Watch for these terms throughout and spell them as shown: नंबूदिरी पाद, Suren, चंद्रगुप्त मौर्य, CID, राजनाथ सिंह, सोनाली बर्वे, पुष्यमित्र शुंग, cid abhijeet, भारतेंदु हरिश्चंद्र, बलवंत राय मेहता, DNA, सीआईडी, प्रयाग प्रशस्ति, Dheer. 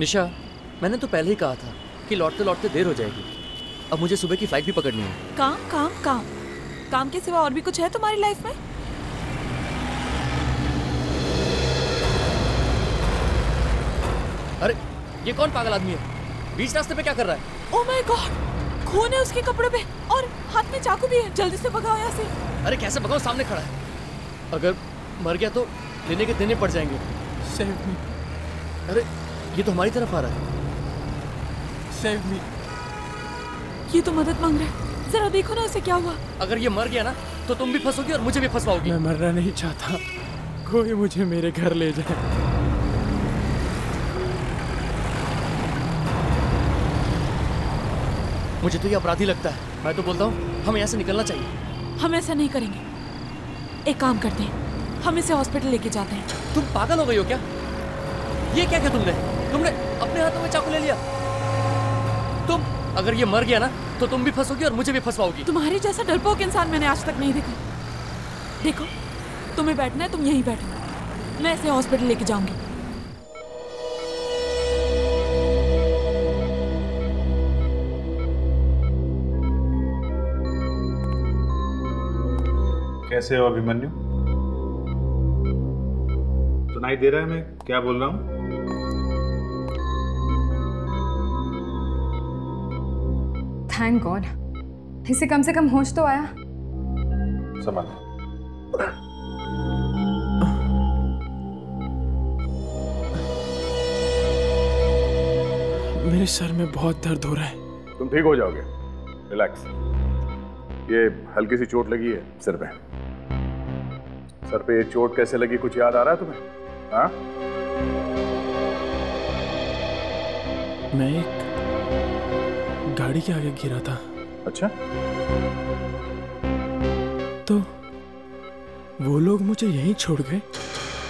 निशा, मैंने तो पहले ही कहा था कि लौटते लौटते देर हो जाएगी। अब मुझे सुबह की फ्लाइट भी पकड़नी है। काम काम काम काम के सिवा और भी कुछ है तुम्हारी लाइफ में? अरे ये कौन पागल आदमी है, बीच रास्ते पे क्या कर रहा है? ओह माय गॉड, खून है उसके कपड़े पे और हाथ में चाकू भी है। जल्दी से भगाओ यहाँ से। अरे कैसे भगाओ, सामने खड़ा है। अगर मर गया तो लेने के देने पड़ जाएंगे। Save me. अरे ये तो हमारी तरफ आ रहा है। Save me. ये तो मदद मांग रहा है, जरा देखो ना उसे क्या हुआ। अगर ये मर गया ना तो तुम भी फंसोगी और मुझे भी फंसवाओगी। मैं मरना नहीं चाहता, कोई मुझे मेरे घर ले जाए। मुझे तो ये अपराधी लगता है। मैं तो बोलता हूँ हमें यहाँ से निकलना चाहिए। हम ऐसा नहीं करेंगे, एक काम करते हैं, हम इसे हॉस्पिटल लेके जाते हैं। तुम पागल हो गई हो क्या? ये क्या किया तुमने अपने हाथों में चाकू ले लिया। तुम अगर ये मर गया ना तो तुम भी फंसोगी और मुझे भी फंसवाओगी। तुम्हारे जैसा डरपोक इंसान मैंने आज तक नहीं देखा। देखो तुम्हें बैठना है, तुम यहीं बैठो, मैं इसे हॉस्पिटल लेके जाऊंगी। कैसे हो अभिमन्यु? सुनाई दे रहा है मैं क्या बोल रहा हूँ? थैंक गॉड, इससे कम से कम होश तो आया। समझ। मेरे सर में बहुत दर्द हो रहा है। तुम ठीक हो जाओगे, रिलैक्स। ये हल्की सी चोट लगी है सर पे। सर पे ये चोट कैसे लगी कुछ याद आ रहा है तुम्हें? हाँ? मैं एक गाड़ी के आगे गिरा था। अच्छा? तो वो लोग मुझे यहीं छोड़ गए।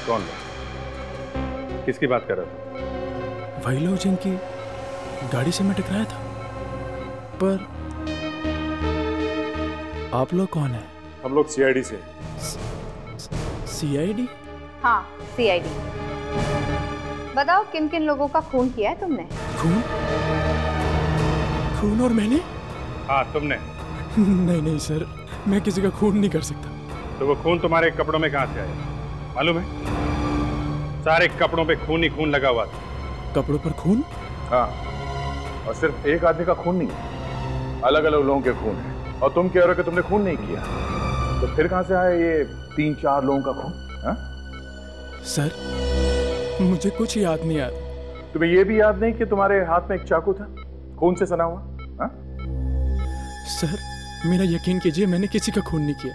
कौन लोग? किसकी बात कर रहा था? वही लोग जिनकी गाड़ी से मैं टकराया था। पर आप लोग कौन हैं? हम लोग सीआईडी से। सीआईडी? हाँ, CID। बताओ किन किन लोगों का खून किया है तुमने? खून? खून और मैंने? हाँ तुमने। नहीं नहीं सर, मैं किसी का खून नहीं कर सकता। तो वो खून तुम्हारे कपड़ों में कहाँ से आया? मालूम है, सारे कपड़ों पे खून ही खून लगा हुआ था। कपड़ों पर खून? हाँ, और सिर्फ एक आदमी का खून नहीं, अलग अलग लोगों के खून है। और तुम कह रहे हो कि तुमने खून नहीं किया, तो फिर कहाँ से आया ये 3-4 लोगों का खून? हाँ? सर मुझे कुछ याद नहीं आ रहा। तुम्हें यह भी याद नहीं कि तुम्हारे हाथ में एक चाकू था, खून से सना हुआ? हा? सर मेरा यकीन कीजिए, मैंने किसी का खून नहीं किया,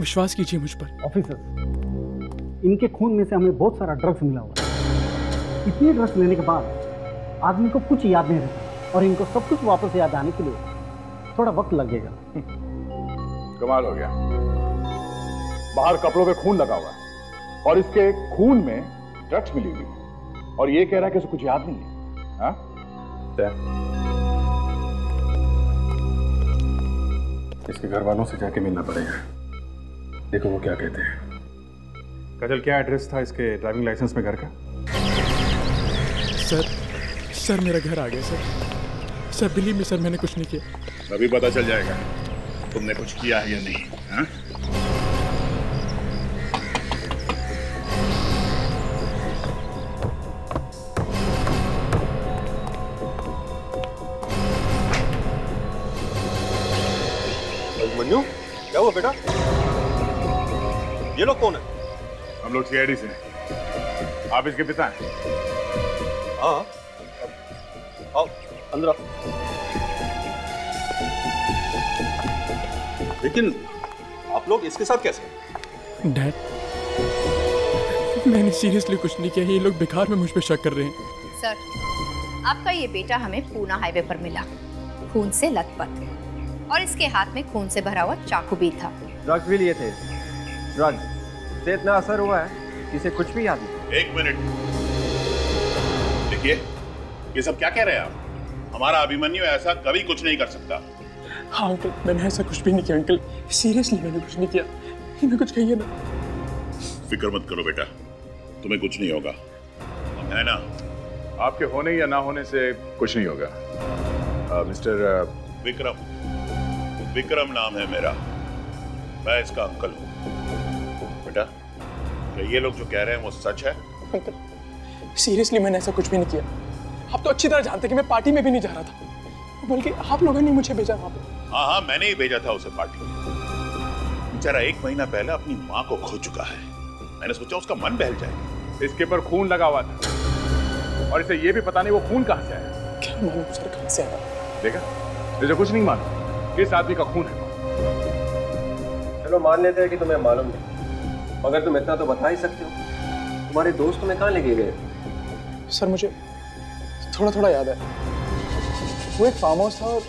विश्वास कीजिए मुझ पर। ऑफिसर, इनके खून में से हमें बहुत सारा ड्रग्स मिला हुआ। इतने ड्रग्स लेने के बाद आदमी को कुछ याद नहीं रहता, और इनको सब कुछ वापस याद आने के लिए थोड़ा वक्त लगेगा। कमाल हो गया, बाहर कपड़ों पे खून लगा हुआ और इसके खून में ड्रग्स मिली हुई, और ये कह रहा है कि उसे कुछ याद नहीं है। हाँ? इसके घर वालों से जाके मिलना पड़ेगा, देखो वो क्या कहते हैं। काजल, क्या एड्रेस था इसके ड्राइविंग लाइसेंस में घर का? सर मेरा घर आ गया sir. Sir believe me sir, मैंने कुछ नहीं किया। अभी पता चल जाएगा तुमने कुछ किया है या नहीं। हाँ? क्या हुआ बेटा? ये लोग कौन है? हम लोग सीआईडी से हैं। आप इसके पिता हैं? हाँ। आओ अंदर आओ। लेकिन आप लोग इसके साथ कैसे? डैड, मैंने सीरियसली कुछ नहीं किया, ये लोग बेकार में मुझ पे शक कर रहे हैं। सर आपका ये बेटा हमें पूना हाईवे पर मिला, खून से लथपथ, और इसके हाथ में खून से भरा हुआ चाकू भी था। ड्रग्स भी लिए थे। ड्रग्स से इतना असर हुआ है कि इसे कुछ भी याद नहीं। एक मिनट, देखिए ये सब क्या कह रहे हैं आप? हमारा अभिमन्यु ऐसा कभी कुछ नहीं कर सकता। हाँ अंकल, मैंने ऐसा कुछ भी नहीं किया। अंकल सीरियसली मैंने कुछ नहीं किया, इन्हें कुछ कहिए ना। फिक्र मत करो बेटा, तुम्हें कुछ नहीं होगा, हम है ना। आपके होने या ना होने से कुछ नहीं होगा। मिस्टर विक्रम, विक्रम नाम है मेरा, मैं इसका अंकल हूँ। बेटा, क्या ये लोग जो कह रहे हैं वो सच है? अंकल, सीरियसली मैंने ऐसा कुछ भी नहीं किया। आप तो अच्छी तरह जानते कि मैं पार्टी में भी नहीं जा रहा था, बल्कि आप लोगों ने मुझे भेजा वहाँ पे। हाँ हाँ, मैंने ही भेजा था उसे पार्टी में। बेचारा 1 महीना पहले अपनी माँ को खो चुका है। मैंने सोचा उसका मन बहल जाएगा। इसके पर खून लगा हुआ था और इसे ये भी पता नहीं वो खून कहाँ से आया। क्या मालूम सर कहाँ से आया? देखा, मुझे कुछ नहीं मालूम किस आदमी का खून है। चलो मान लेते हैं कि तुम्हें मालूम नहीं, मगर तुम इतना तो बता ही सकते हो, तुम्हारे दोस्त तुम्हें कहाँ लेके गए? सर मुझे थोड़ा थोड़ा याद है, वो एक फार्म हाउस था और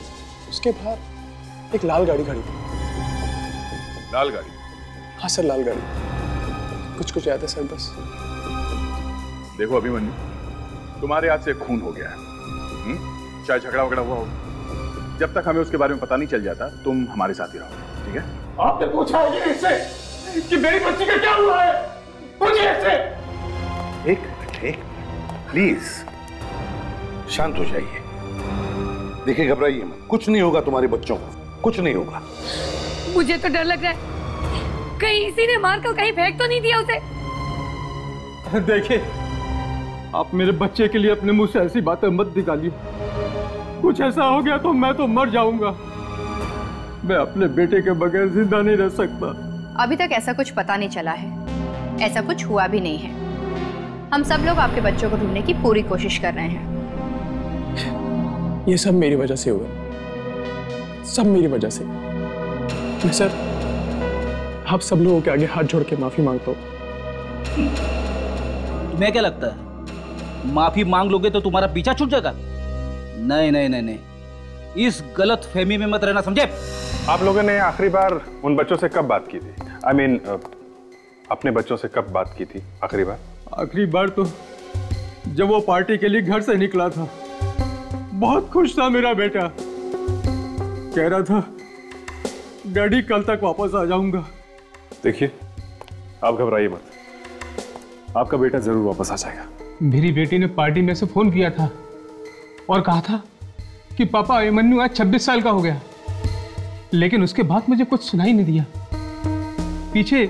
उसके बाहर एक लाल गाड़ी खड़ी थी। लाल गाड़ी? हाँ सर, लाल गाड़ी। कुछ कुछ याद है सर बस। देखो अभिमन्यु, तुम्हारे हाथ से खून हो गया है, चाहे झगड़ा वगड़ा हुआ हो। जब तक हमें उसके बारे में पता नहीं चल जाता तुम हमारे साथ ही रहो, ठीक है? आपने पूछा है कि इससे कि मेरी बच्ची का क्या हुआ है? पूछिए इससे। एक प्लीज शांत हो जाइए। देखिए घबराइए मत, कुछ नहीं होगा तुम्हारे बच्चों को, कुछ नहीं होगा। मुझे तो डर लग रहा है कहीं इसी ने मारकर कहीं फेंक तो नहीं दिया उसे। देखिए आप मेरे बच्चे के लिए अपने मुंह से ऐसी बातें मत निकालिए, कुछ ऐसा हो गया तो मैं तो मर जाऊंगा। मैं अपने बेटे के बगैर जिंदा नहीं रह सकता। अभी तक ऐसा कुछ पता नहीं चला है, ऐसा कुछ हुआ भी नहीं है। हम सब लोग आपके बच्चों को ढूंढने की पूरी कोशिश कर रहे हैं। ये सब मेरी वजह से हुआ, सब मेरी वजह से। मैं सर आप सब लोगों के आगे हाथ जोड़ के माफी मांगता हूँ। तुम्हें क्या लगता है माफी मांग लोगे तो तुम्हारा पीछा छूट जाएगा? नहीं नहीं नहीं नहीं, इस गलत फहमी में मत रहना, समझे? आप लोगों ने आखिरी बार उन बच्चों से कब बात की थी? अपने बच्चों से कब बात की थी आखिरी बार? आखिरी बार तो जब वो पार्टी के लिए घर से निकला था। बहुत खुश था मेरा बेटा, कह रहा था डैडी कल तक वापस आ जाऊंगा। देखिए आप घबराइए मत, आपका बेटा जरूर वापस आ जाएगा। मेरी बेटी ने पार्टी में से फोन किया था और कहा था कि पापा अभिमन्यु आज 26 साल का हो गया, लेकिन उसके बाद मुझे कुछ सुनाई नहीं दिया। पीछे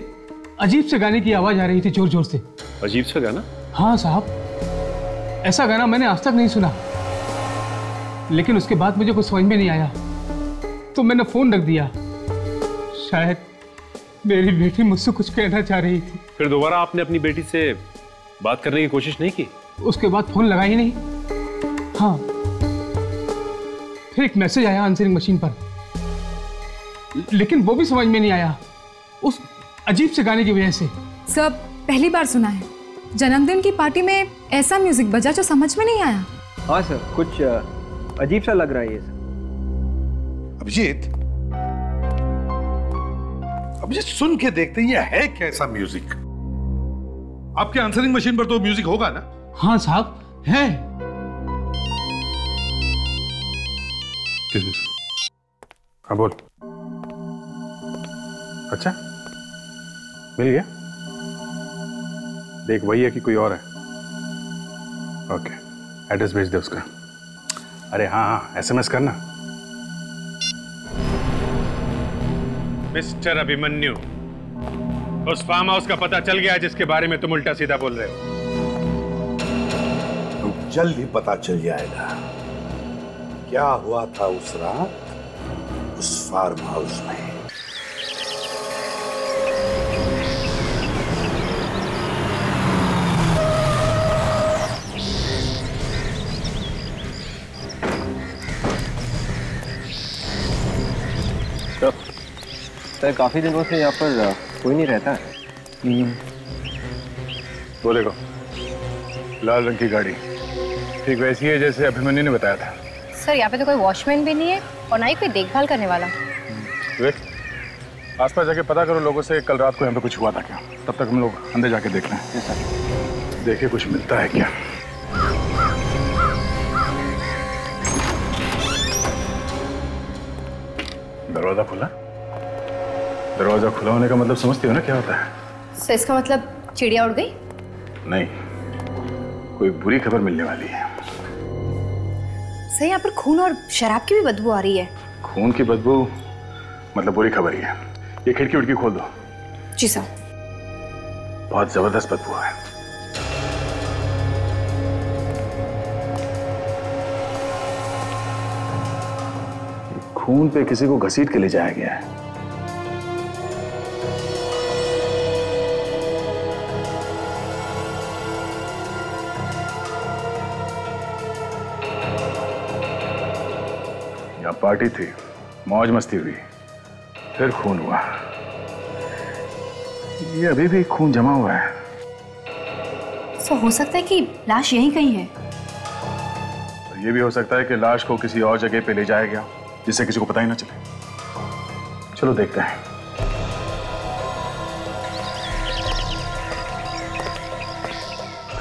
अजीब से गाने की आवाज आ रही थी जोर जोर से। अजीब सा गाना? हाँ साहब, ऐसा गाना मैंने आज तक नहीं सुना। लेकिन उसके बाद मुझे कुछ समझ में नहीं आया तो मैंने फोन रख दिया। शायद मेरी बेटी मुझसे कुछ कहना चाह रही थी। फिर दोबारा आपने अपनी बेटी से बात करने की कोशिश नहीं की? उसके बाद फोन लगा ही नहीं। हाँ, फिर एक मैसेज आया आंसरिंग मशीन पर, लेकिन वो भी समझ में नहीं आया उस अजीब से गाने की वजह से। सर पहली बार सुना है, जन्मदिन की पार्टी में ऐसा म्यूजिक बजा जो समझ में नहीं आया। हाँ सर, कुछ अजीब सा लग रहा है ये। अभिजीत, अभिजीत सुन के देखते हैं ये है क्या ऐसा म्यूजिक? आपके आंसरिंग मशीन पर तो म्यूजिक होगा ना? हाँ साहब है। हाँ बोल। अच्छा मिल गया? देख वही है कि कोई और है? ओके, एड्रेस भेज दे उसका। अरे हाँ हाँ, एसएमएस करना। मिस्टर अभिमन्यु, उस फार्म हाउस का पता चल गया जिसके बारे में तुम उल्टा सीधा बोल रहे हो। तो जल्द ही पता चल जाएगा क्या हुआ था उस रात उस फार्म हाउस में। सर काफी दिनों से यहाँ पर कोई नहीं रहता है। बोलेगा लाल रंग की गाड़ी ठीक वैसी है जैसे अभिमन्यु ने बताया था। सर यहाँ पे तो कोई वॉचमैन भी नहीं है और ना ही कोई देखभाल करने वाला। देख आस पास जाके पता करो लोगों से कल रात को यहाँ पे कुछ हुआ था क्या। तब तक हम लोग अंदर जाके देख लें। जी सर। देखिए कुछ मिलता है क्या। दरवाजा खुला? दरवाजा खुला होने का मतलब समझती हो ना क्या होता है? सो इसका मतलब चिड़िया उड़ गई? नहीं, कोई बुरी खबर मिलने वाली है। सही, यहाँ पर खून और शराब की भी बदबू आ रही है। खून की बदबू मतलब बुरी खबर ही है। ये खिड़की उड़की खोल दो। जी सर। बहुत जबरदस्त बदबू है। खून पे किसी को घसीट के ले जाया गया है। यहाँ पार्टी थी, मौज मस्ती हुई, फिर खून हुआ। ये अभी भी खून जमा हुआ है। तो हो सकता है कि लाश यहीं कहीं है। तो ये भी हो सकता है कि लाश को किसी और जगह पे ले जाया गया जिससे किसी को पता ही ना चले। चलो देखते हैं।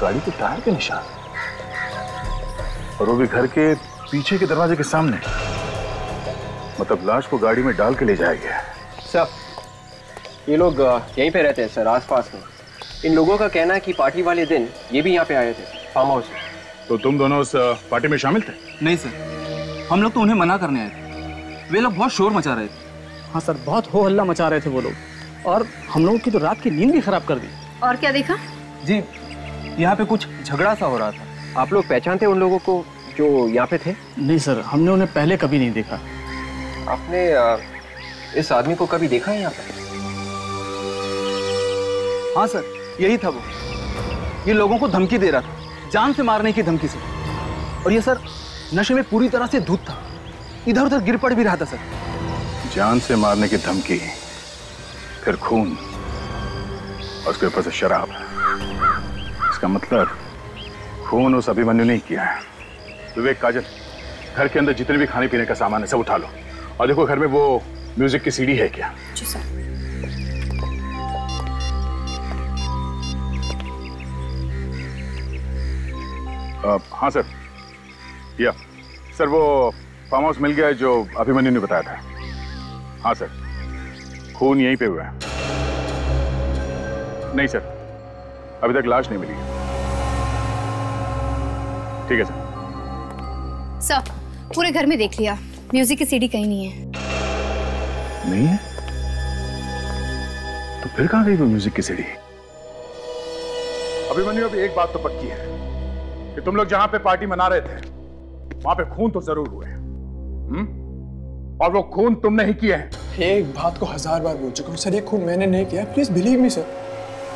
गाड़ी के टायर के निशान, और वो भी घर के पीछे के दरवाजे के सामने। मतलब लाश को गाड़ी में डाल के ले जाया गया। सर, ये लोग यहीं पे रहते हैं सर, आसपास में। इन लोगों का कहना है कि पार्टी वाले दिन ये भी यहाँ पे आए थे, फार्म हाउस। तो तुम दोनों उस पार्टी में शामिल थे? नहीं सर, हम लोग तो उन्हें मना करने आए थे। वे लोग बहुत शोर मचा रहे थे। हाँ सर, बहुत हो हल्ला मचा रहे थे वो लोग, और हम लोगों की तो रात की नींद भी खराब कर दी। और क्या देखा? जी, यहाँ पे कुछ झगड़ा सा हो रहा था। आप लोग पहचानते उन लोगों को जो यहाँ पे थे? नहीं सर, हमने उन्हें पहले कभी नहीं देखा। आपने इस आदमी को कभी देखा है यहाँ पर? हाँ सर, यही था वो। ये लोगों को धमकी दे रहा था, जान से मारने की धमकी से। और ये सर नशे में पूरी तरह से धुत था, इधर उधर गिर पड़ भी रहा था सर। जान से मारने की धमकी, फिर खून, और उसके ऊपर से शराब। इसका मतलब खून उस अभिमन्यु ने किया है। विवेक, काजल, घर के अंदर जितने भी खाने पीने का सामान है सब उठा लो, और देखो घर में वो म्यूजिक की सीडी है क्या। जी सर। हाँ सर, या सर, वो फार्म हाउस मिल गया है जो अभिमन्यु ने बताया था। हाँ सर, खून यहीं पे हुआ है। नहीं सर, अभी तक लाश नहीं मिली है। ठीक है सर। सर, पूरे घर में देख लिया, म्यूजिक की सीडी कहीं नहीं है। नहीं है? तो फिर कहाँ गई वो म्यूजिक की सीडी? अभिमन्यु, अभी एक बात तो पक्की है कि तुम लोग जहां पे पार्टी मना रहे थे वहां पे खून तो जरूर हुए। और वो खून तुमने ही किया है। एक बात को 1000 बार बोल चुका हूँ सर, ये खून मैंने नहीं किया। Please believe me sir.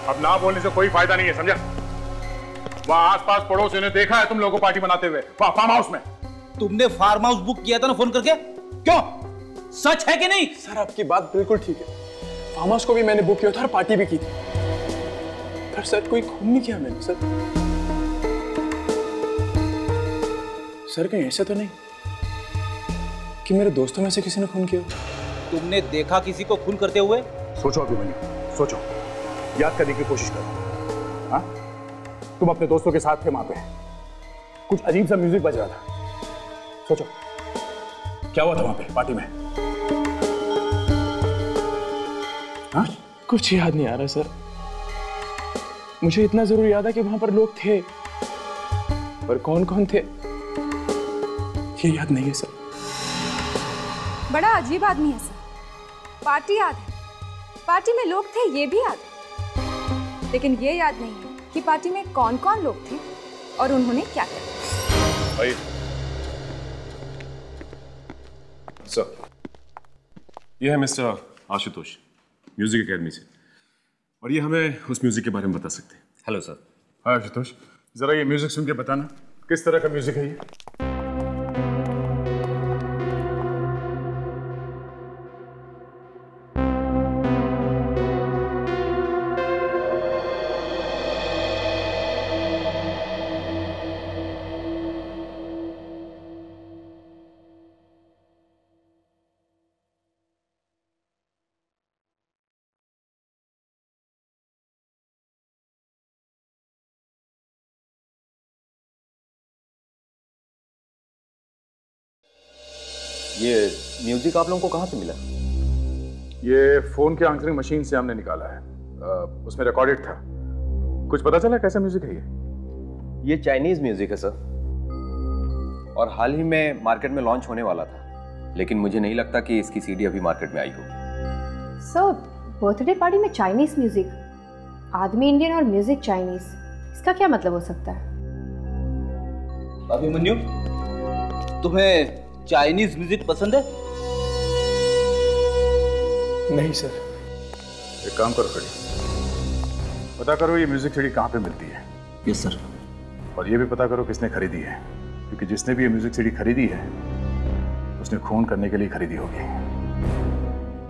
अब ना बोलने से कोई फायदा नहीं है, समझा? वहाँ आसपास पड़ोसियों ने देखा है तुम लोगों को पार्टी मनाते हुए फार्म हाउस में। तुमने फार्म हाउस बुक किया था ना फोन करके, क्यों? सच है कि नहीं? सर, आपकी बात बिल्कुल ठीक है। फार्म हाउस को भी मैंने बुक किया था और पार्टी भी की थी, पर सर कोई खून नहीं किया मैंने। सर कहीं ऐसा तो नहीं कि मेरे दोस्तों में से किसी ने खून किया? तुमने देखा किसी को खून करते हुए? सोचो अभिमन्यु, सोचो, याद करने की कोशिश करो। हाँ, तुम अपने दोस्तों के साथ थे वहां पे, कुछ अजीब सा म्यूजिक बज रहा था। सोचो क्या हुआ था वहां पे पार्टी में। हाँ, कुछ याद नहीं आ रहा सर। मुझे इतना जरूर याद है कि वहां पर लोग थे, पर कौन कौन थे ये याद नहीं है सर। बड़ा अजीब आदमी है सर। पार्टी याद है, पार्टी में लोग थे ये भी याद है, लेकिन ये याद नहीं है कि पार्टी में कौन कौन लोग थे और उन्होंने क्या किया। सर, ये है मिस्टर आशुतोष, म्यूजिक एकेडमी से, और ये हमें उस म्यूजिक के बारे में बता सकते हैं। Hello sir. हाय आशुतोष, जरा ये म्यूजिक सुन के बताना किस तरह का म्यूजिक है ये। ये म्यूजिक आप लोगों को कहाँ से मिला? ये फोन के आंसरिंग मशीन से हमने निकाला है। उसमें रिकॉर्डेड था। कुछ पता चला कैसा म्यूजिक है ये? ये चाइनीज म्यूजिक है सर, और हाल ही में मार्केट में लॉन्च होने वाला था, लेकिन मुझे नहीं लगता कि इसकी सीडी अभी मार्केट में आई होगी। सर, बर्थडे पार्टी में चाइनीज म्यूजिक, आदमी इंडियन और म्यूजिक चाइनीज, इसका क्या मतलब हो सकता है? अभिमन्यु, तुम्हें चाइनीज म्यूजिक पसंद है? नहीं सर। एक काम करो खड़ी, पता करो ये म्यूजिक सीडी कहाँ पे मिलती है। Yes sir. और ये भी पता करो किसने खरीदी है, क्योंकि जिसने भी ये म्यूजिक सीडी खरीदी है उसने खून करने के लिए खरीदी होगी।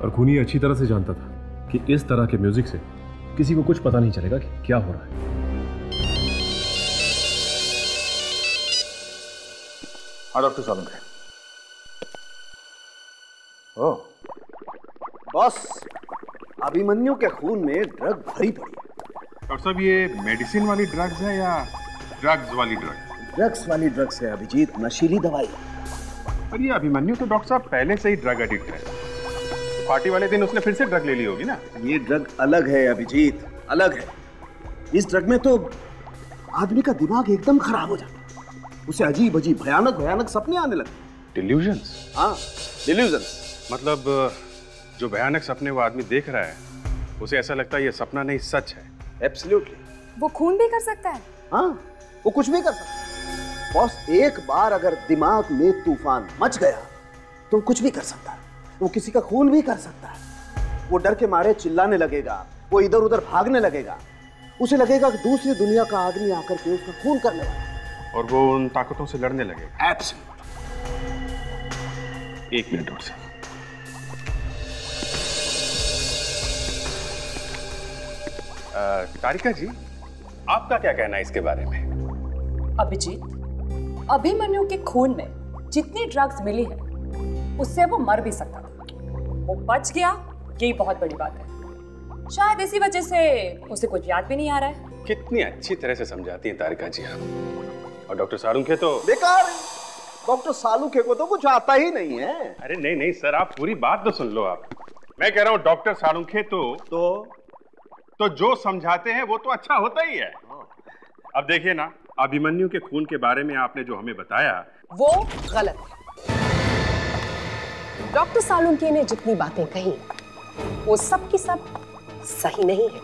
और खूनी अच्छी तरह से जानता था कि इस तरह के म्यूजिक से किसी को कुछ पता नहीं चलेगा कि क्या हो रहा है। हाँ डॉक्टर सालुंके। ओ बॉस, अभिमन्यु के खून में ड्रग भरी पड़ी है। डॉक्टर साहब, ये मेडिसिन वाली ड्रग्स है या ड्रग्स वाली ड्रग्स? ड्रग्स वाली ड्रग्स है अभिजीत, नशीली दवाई। पर ये अभिमन्यु तो डॉक्टर साहब पहले से ही ड्रग एडिक्ट है, पार्टी वाले दिन उसने फिर से ड्रग ले ली होगी ना। ये ड्रग अलग है अभिजीत, अलग है। इस ड्रग में तो आदमी का दिमाग एकदम खराब हो जाता है, उसे अजीब अजीब भयानक भयानक सपने आने लगते। डिल्यूजन्स? हाँ, डिल्यूजन्स। मतलब जो भयानक सपने वो आदमी देख रहा है, उसे ऐसा लगता है ये सपना नहीं सच है। एब्सोल्युटली। वो खून भी कर सकता है। हाँ, वो कुछ भी कर सकता है बॉस। एक बार अगर दिमाग में तूफान मच गया तो कुछ भी कर सकता है, वो किसी का खून भी कर सकता है। वो डर के मारे चिल्लाने लगेगा, वो इधर उधर भागने लगेगा, उसे लगेगा कि दूसरी दुनिया का आदमी आकर के उसका खून करने वाला है, और वो उन ताकतों से लड़ने लगेगा। एब्सोल्युटली। एक मिनट और सर। तारिका जी, आपका क्या कहना है इसके बारे में? अभिजीत, अभिमन्यु के खून में जितनी ड्रग्स मिली है उससे वो मर भी सकता था, वो बच गया, यही बहुत बड़ी बात है। शायद इसी वजह से उसे कुछ याद भी नहीं आ रहा है। कितनी अच्छी तरह से समझाती हैं तारिका जी आप। और डॉक्टर सालुके तो बेकार, डॉक्टर सालुके को तो कुछ आता ही नहीं है। अरे नहीं नहीं सर, आप पूरी बात तो सुन लो। आप, मैं कह रहा हूँ डॉक्टर सालुके तो जो समझाते हैं वो तो अच्छा होता ही है। अब देखिए ना, अभिमन्यु के खून के बारे में आपने जो हमें बताया वो गलत है। डॉक्टर सालुके ने जितनी बातें कही वो सब की सब सही नहीं है।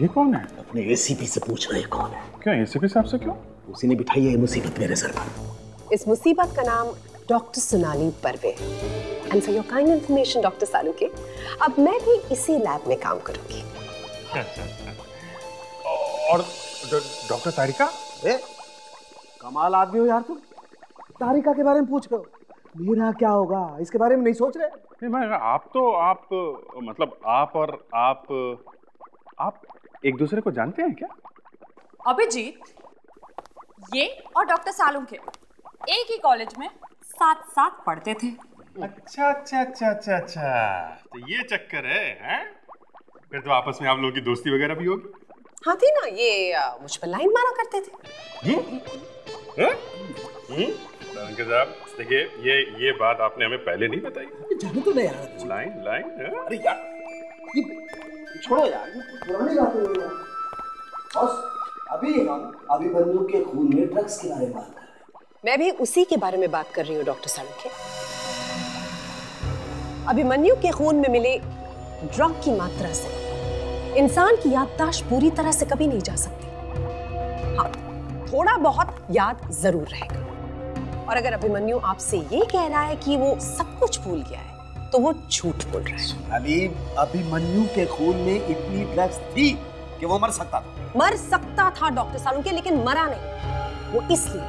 ये कौन है? अपने एसीपी से पूछ रहे कौन है? क्या एसीपी साहब से? क्यों? उसी ने बिठाई है मुसीबत मेरे सर पर। इस मुसीबत का नाम डॉक्टर सोनाली बर्वे है। And for your kind information doctor Saluke, अब मैं भी इसी लैब में काम करूंगी। और डॉक्टर तारिका? कमाल आदमी हो यार तुम, तारिका के बारे में पूछ रहे हो, मेरा क्या होगा इसके बारे में नहीं सोच रहे? नहीं मैं, आप मतलब आप एक दूसरे को जानते हैं क्या? अभिजीत, ये और डॉक्टर सालुके एक ही कॉलेज में साथ साथ पढ़ते थे। अच्छा अच्छा अच्छा अच्छा अच्छा, तो ये चक्कर है, हैं? फिर तो आपस में आप लोगों की दोस्ती वगैरह भी होगी। हाँ थी ना, ये मुझ पर लाइन मारा करते थे। उनके साहब देखिए, ये बात आपने हमें पहले नहीं बताई। जाने तो नहीं यार, लाइन अरे यार ये छोड़ो यार, पुरानी बात है बस। अभी बंदूक के खून में ड्रग्स के बारे में बात कर रहे हैं। मैं भी उसी के बारे में बात कर रही हूँ डॉक्टर सालुके। अभिमन्यु के खून में मिले ड्रग की मात्रा से इंसान की याददाश्त पूरी तरह से कभी नहीं जा सकती। हाँ, थोड़ा बहुत याद जरूर रहेगा। और अगर अभिमन्यु आपसे ये कह रहा है कि वो सब कुछ भूल गया है तो वो झूठ बोल रहा है। अभी अभिमन्यु के खून में इतनी ड्रग्स थी कि वो मर सकता था। मर सकता था डॉक्टर सालुके, लेकिन मरा नहीं। वो इसलिए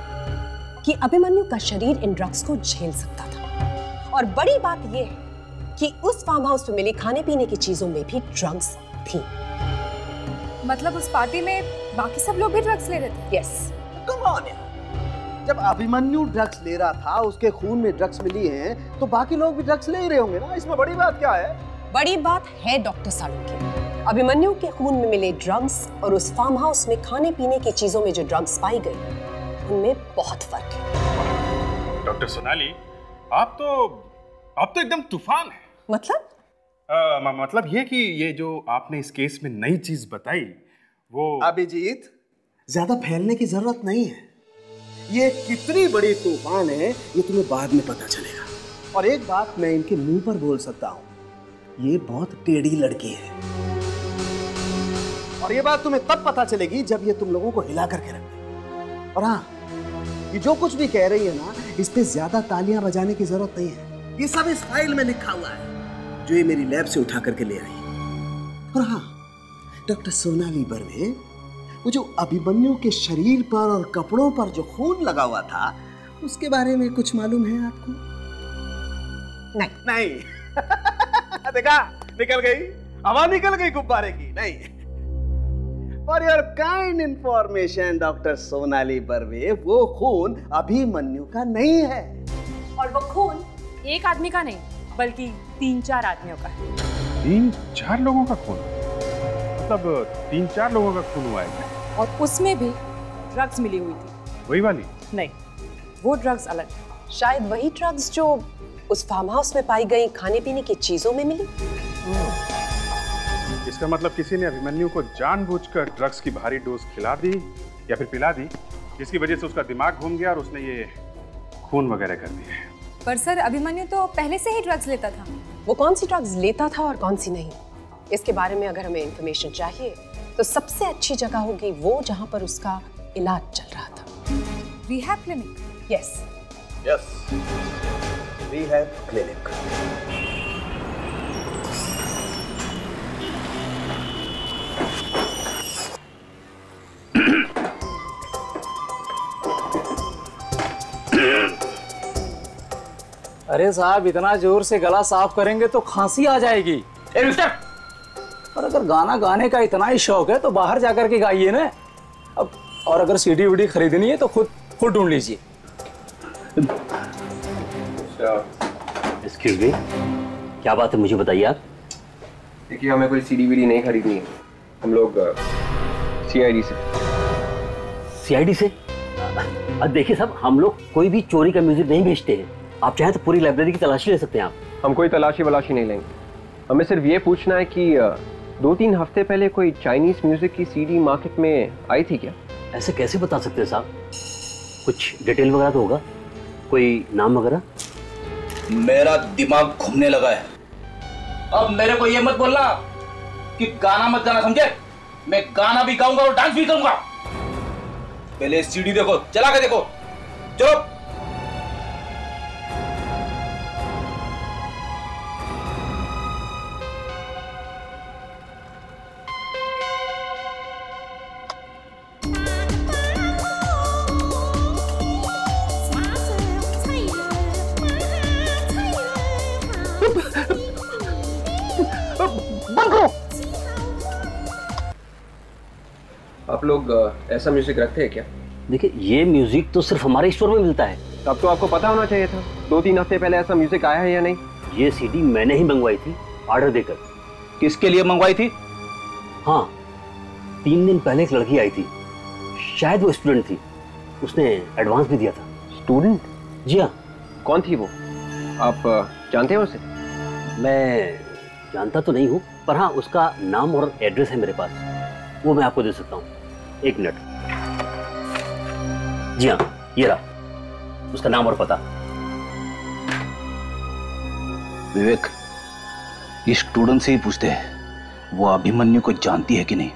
कि अभिमन्यु का शरीर इन ड्रग्स को झेल सकता था। और बड़ी बात ये है कि उस फार्म हाउस में मिली खाने पीने की चीजों में भी ड्रग्स थी। मतलब उस पार्टी में बाकी सब लोग भी ड्रग्स ले रहे थे? यस। कम ऑन यार, जब अभिमन्यु ड्रग्स ले रहा था, उसके खून में ड्रग्स मिली हैं, तो बाकी लोग भी ड्रग्स ले ही रहे होंगे ना, इसमें बड़ी बात क्या है? बड़ी बात है डॉक्टर सालुके। अभिमन्यु के खून में मिले ड्रग्स और उस फार्म हाउस में खाने पीने की चीजों में जो ड्रग्स पाई गई, उनमें बहुत फर्क है। डॉक्टर सोनाली, आप तो एकदम तूफान है। मतलब? मतलब ये कि ये जो आपने इस केस में नई चीज बताई वो। अभिजीत, ज़्यादा फैलने की ज़रूरत नहीं है। ये कितनी बड़ी तूफान है ये तुम्हें बाद में पता चलेगा। और एक बात मैं इनके मुंह पर बोल सकता हूँ, ये बहुत टेढ़ी लड़की है। और ये बात तुम्हें तब पता चलेगी जब ये तुम लोगों को हिला करके रखे। और हाँ, ये जो कुछ भी कह रही है ना, इस पे ज्यादा तालियां बजाने की जरूरत नहीं है। ये सब इस फाइल में लिखा हुआ है जो ये मेरी लैब से उठा करके ले आई है। और हाँ, डॉक्टर सोनाली बर्वे, वो जो अभिमन्यु के शरीर पर और कपड़ों पर जो खून लगा हुआ था, उसके बारे में कुछ मालूम है आपको? नहीं। देखा, निकल गई हवा, निकल गई गुब्बारे की। नहीं। For your kind information, doctor सोनाली बर्वे, वो खून अभिमन्यु का नहीं है। और वो खून एक आदमी का नहीं बल्कि 3-4 आदमियों का है। 3-4 लोगों का खून? मतलब 3-4 लोगों का खून हुआ है? और उसमें भी ड्रग्स मिली हुई थी। वही वाली? नहीं, वो ड्रग्स अलग। शायद वही ड्रग्स जो उस फार्म हाउस में पाई गई खाने पीने की चीजों में मिली। इसका मतलब किसी ने अभिमन्यु को जानबूझकर ड्रग्स की भारी डोज खिला दी या फिर पिला दी, जिसकी वजह से उसका दिमाग घूम गया और उसने ये खून वगैरह कर दिया। पर सर, अभिमन्यु तो पहले से ही ड्रग्स लेता था। वो कौन सी ड्रग्स लेता था और कौन सी नहीं, इसके बारे में अगर हमें इंफॉर्मेशन चाहिए तो सबसे अच्छी जगह होगी वो जहाँ पर उसका इलाज चल रहा था। Rehab clinic? Yes yes, rehab clinic. अरे साहब, इतना जोर से गला साफ करेंगे तो खांसी आ जाएगी। पर अगर गाना गाने का इतना ही शौक है तो बाहर जाकर के गाइए ना। अब और अगर सीडी वीडी खरीदनी है तो खुद ढूंढ लीजिए। एक्सक्यूज मी, क्या बात है, मुझे बताइए आप। देखिए, हमें कोई सीडी वीडी नहीं खरीदनी है, हम लोग CID से। देखिए साहब, हम लोग कोई भी चोरी का म्यूजिक नहीं भेजते हैं। आप चाहे तो पूरी लाइब्रेरी की तलाशी ले सकते हैं आप। हम कोई तलाशी वलाशी नहीं लेंगे, हमें सिर्फ ये पूछना है कि 2-3 हफ्ते पहले कोई चाइनीज म्यूजिक की CD मार्केट में आई थी क्या? ऐसे कैसे बता सकते हैं साहब, कुछ डिटेल वगैरह तो होगा, कोई नाम वगैरह? मेरा दिमाग घूमने लगा है। अब मेरे को ये मत बोलना कि गाना मत गाना, समझे? मैं गाना भी गाऊंगा और डांस भी करूंगा। पहले CD देखो, चला के देखो, चलो। लोग ऐसा म्यूजिक रखते हैं क्या? देखिए, ये म्यूजिक तो सिर्फ हमारे स्टोर में मिलता है। तब तो आपको पता होना चाहिए था 2-3 हफ्ते पहले ऐसा म्यूजिक आया है या नहीं। ये CD मैंने ही मंगवाई थी ऑर्डर देकर। किसके लिए मंगवाई थी? हाँ, 3 दिन पहले एक लड़की आई थी, शायद वो स्टूडेंट थी, उसने एडवांस भी दिया था। स्टूडेंट? जी हाँ। कौन थी वो, आप जानते हैं उसे? मैं जानता तो नहीं हूँ, पर हाँ, उसका नाम और एड्रेस है मेरे पास, वो मैं आपको दे सकता हूँ। एक मिनट। जी हाँ, ये रहा उसका नाम और पता। विवेक, इस स्टूडेंट से ही पूछते हैं वो अभिमन्यु को जानती है कि नहीं।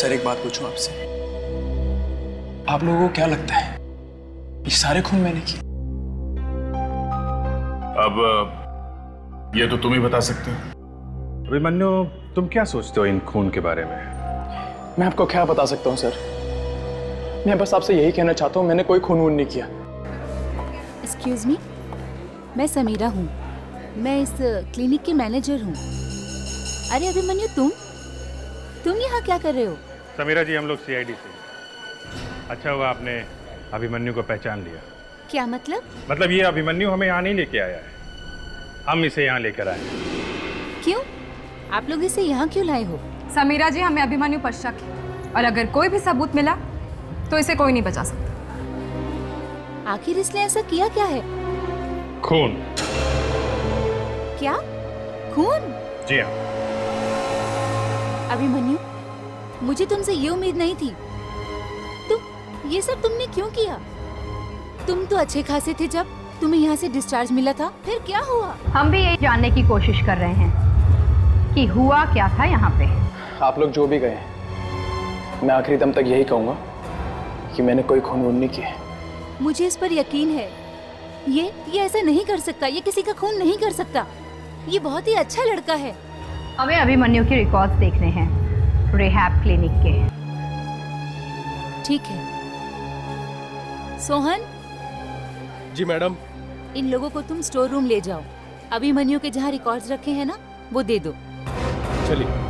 सर, एक बात पूछूं आपसे, आप लोगों को क्या लगता है ये सारे खून मैंने किए? अब ये तो तुम ही बता सकते हो। अभिमन्यु, तुम क्या सोचते हो इन खून के बारे में? मैं आपको क्या बता सकता हूँ सर, मैं बस आपसे यही कहना चाहता हूँ, मैंने कोई खून वून नहीं किया। एक्सक्यूज मी, मैं समीरा हूँ, मैं इस क्लिनिक की मैनेजर हूँ। अरे अभिमन्यु, तुम यहाँ क्या कर रहे हो? समीरा जी, हम लोग CID से। अच्छा हुआ आपने अभिमन्यु को पहचान लिया। क्या मतलब? मतलब ये अभिमन्यु हमें यहाँ नहीं लेके आया है, हम इसे यहाँ लेकर आए। क्यों, आप लोग इसे यहाँ क्यों लाए हो? समीरा जी, हमें अभिमन्यु पर शक है, और अगर कोई भी सबूत मिला तो इसे कोई नहीं बचा सकता। आखिर इसने ऐसा किया क्या है? खून। क्या खून? जी हाँ। अभिमन्यु, मुझे तुमसे ये उम्मीद नहीं थी। तुम ये सब तुमने क्यों किया? तुम तो अच्छे खासे थे जब तुम्हें यहाँ से डिस्चार्ज मिला था, फिर क्या हुआ? हम भी यही जानने की कोशिश कर रहे हैं कि हुआ क्या था यहाँ पे। आप लोग जो भी गए, मैं आखिरी दम तक यही कहूँगा कि मैंने कोई खून वून नहीं किया। मुझे इस पर यकीन है। ये ऐसा नहीं कर सकता, ये किसी का खून नहीं कर सकता। ये बहुत ही अच्छा लड़का है। हमें अभिमन्यु के रिकॉर्ड्स देखने हैं रिहैब क्लिनिक के। ठीक है। सोहन। जी मैडम। इन लोगों को तुम स्टोर रूम ले जाओ। अभिमन्यु के जहाँ रिकॉर्ड्स रखे हैं ना, वो दे दो। चलिए।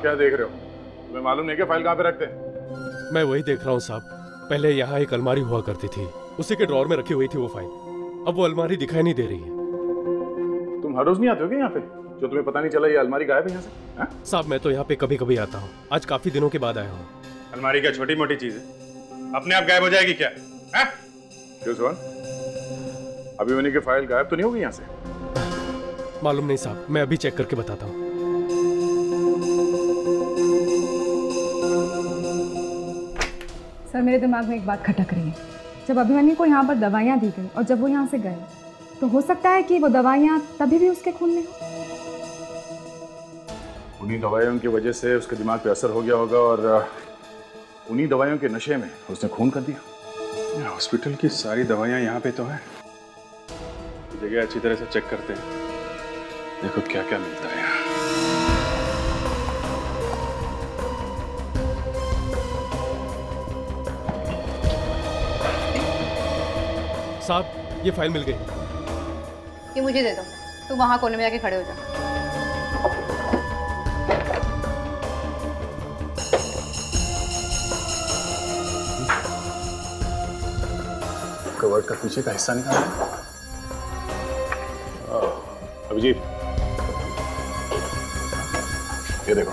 क्या देख रहे हो? तुम्हें मालूम नहीं कि फाइल कहाँ पे रखते हैं? मैं वही देख रहा हूँ साहब। पहले यहाँ एक अलमारी हुआ करती थी, उसी के ड्रॉर में रखी हुई थी वो फाइल। अब वो अलमारी दिखाई नहीं दे रही है। तुम हर रोज नहीं आते हो क्या यहाँ पे, जो तुम्हें पता नहीं चला ये अलमारी गायब है यहाँ से? हाँ? साहब मैं तो यहाँ पे कभी कभी आता हूँ, आज काफी दिनों के बाद आया हूँ। अलमारी क्या छोटी मोटी चीज है, अपने आप गायब हो जाएगी क्या? अभिमन्यु की फाइल गायब तो नहीं होगी यहाँ से? मालूम नहीं साहब, मैं अभी चेक करके बताता हूँ। सर मेरे दिमाग में एक बात खटक रही है। जब अभिमन्यु को यहाँ पर दवाइयाँ दी गई और जब वो यहाँ से गए, तो हो सकता है कि वो दवाइयाँ तभी भी उसके खून में हो। उन्हीं दवाइयों की वजह से उसके दिमाग पे असर हो गया होगा और उन्हीं दवाइयों के नशे में उसने खून कर दिया। हॉस्पिटल की सारी दवाइयाँ यहाँ पे तो हैं। जगह अच्छी तरह से चेक करते हैं, देखो क्या क्या मिलता है। साहब ये फाइल मिल गई। ये मुझे दे दो, तू वहां कोने में जाके खड़े हो जा। कवर का पीछे का हिस्सा निकालना। अभिजीत ये देखो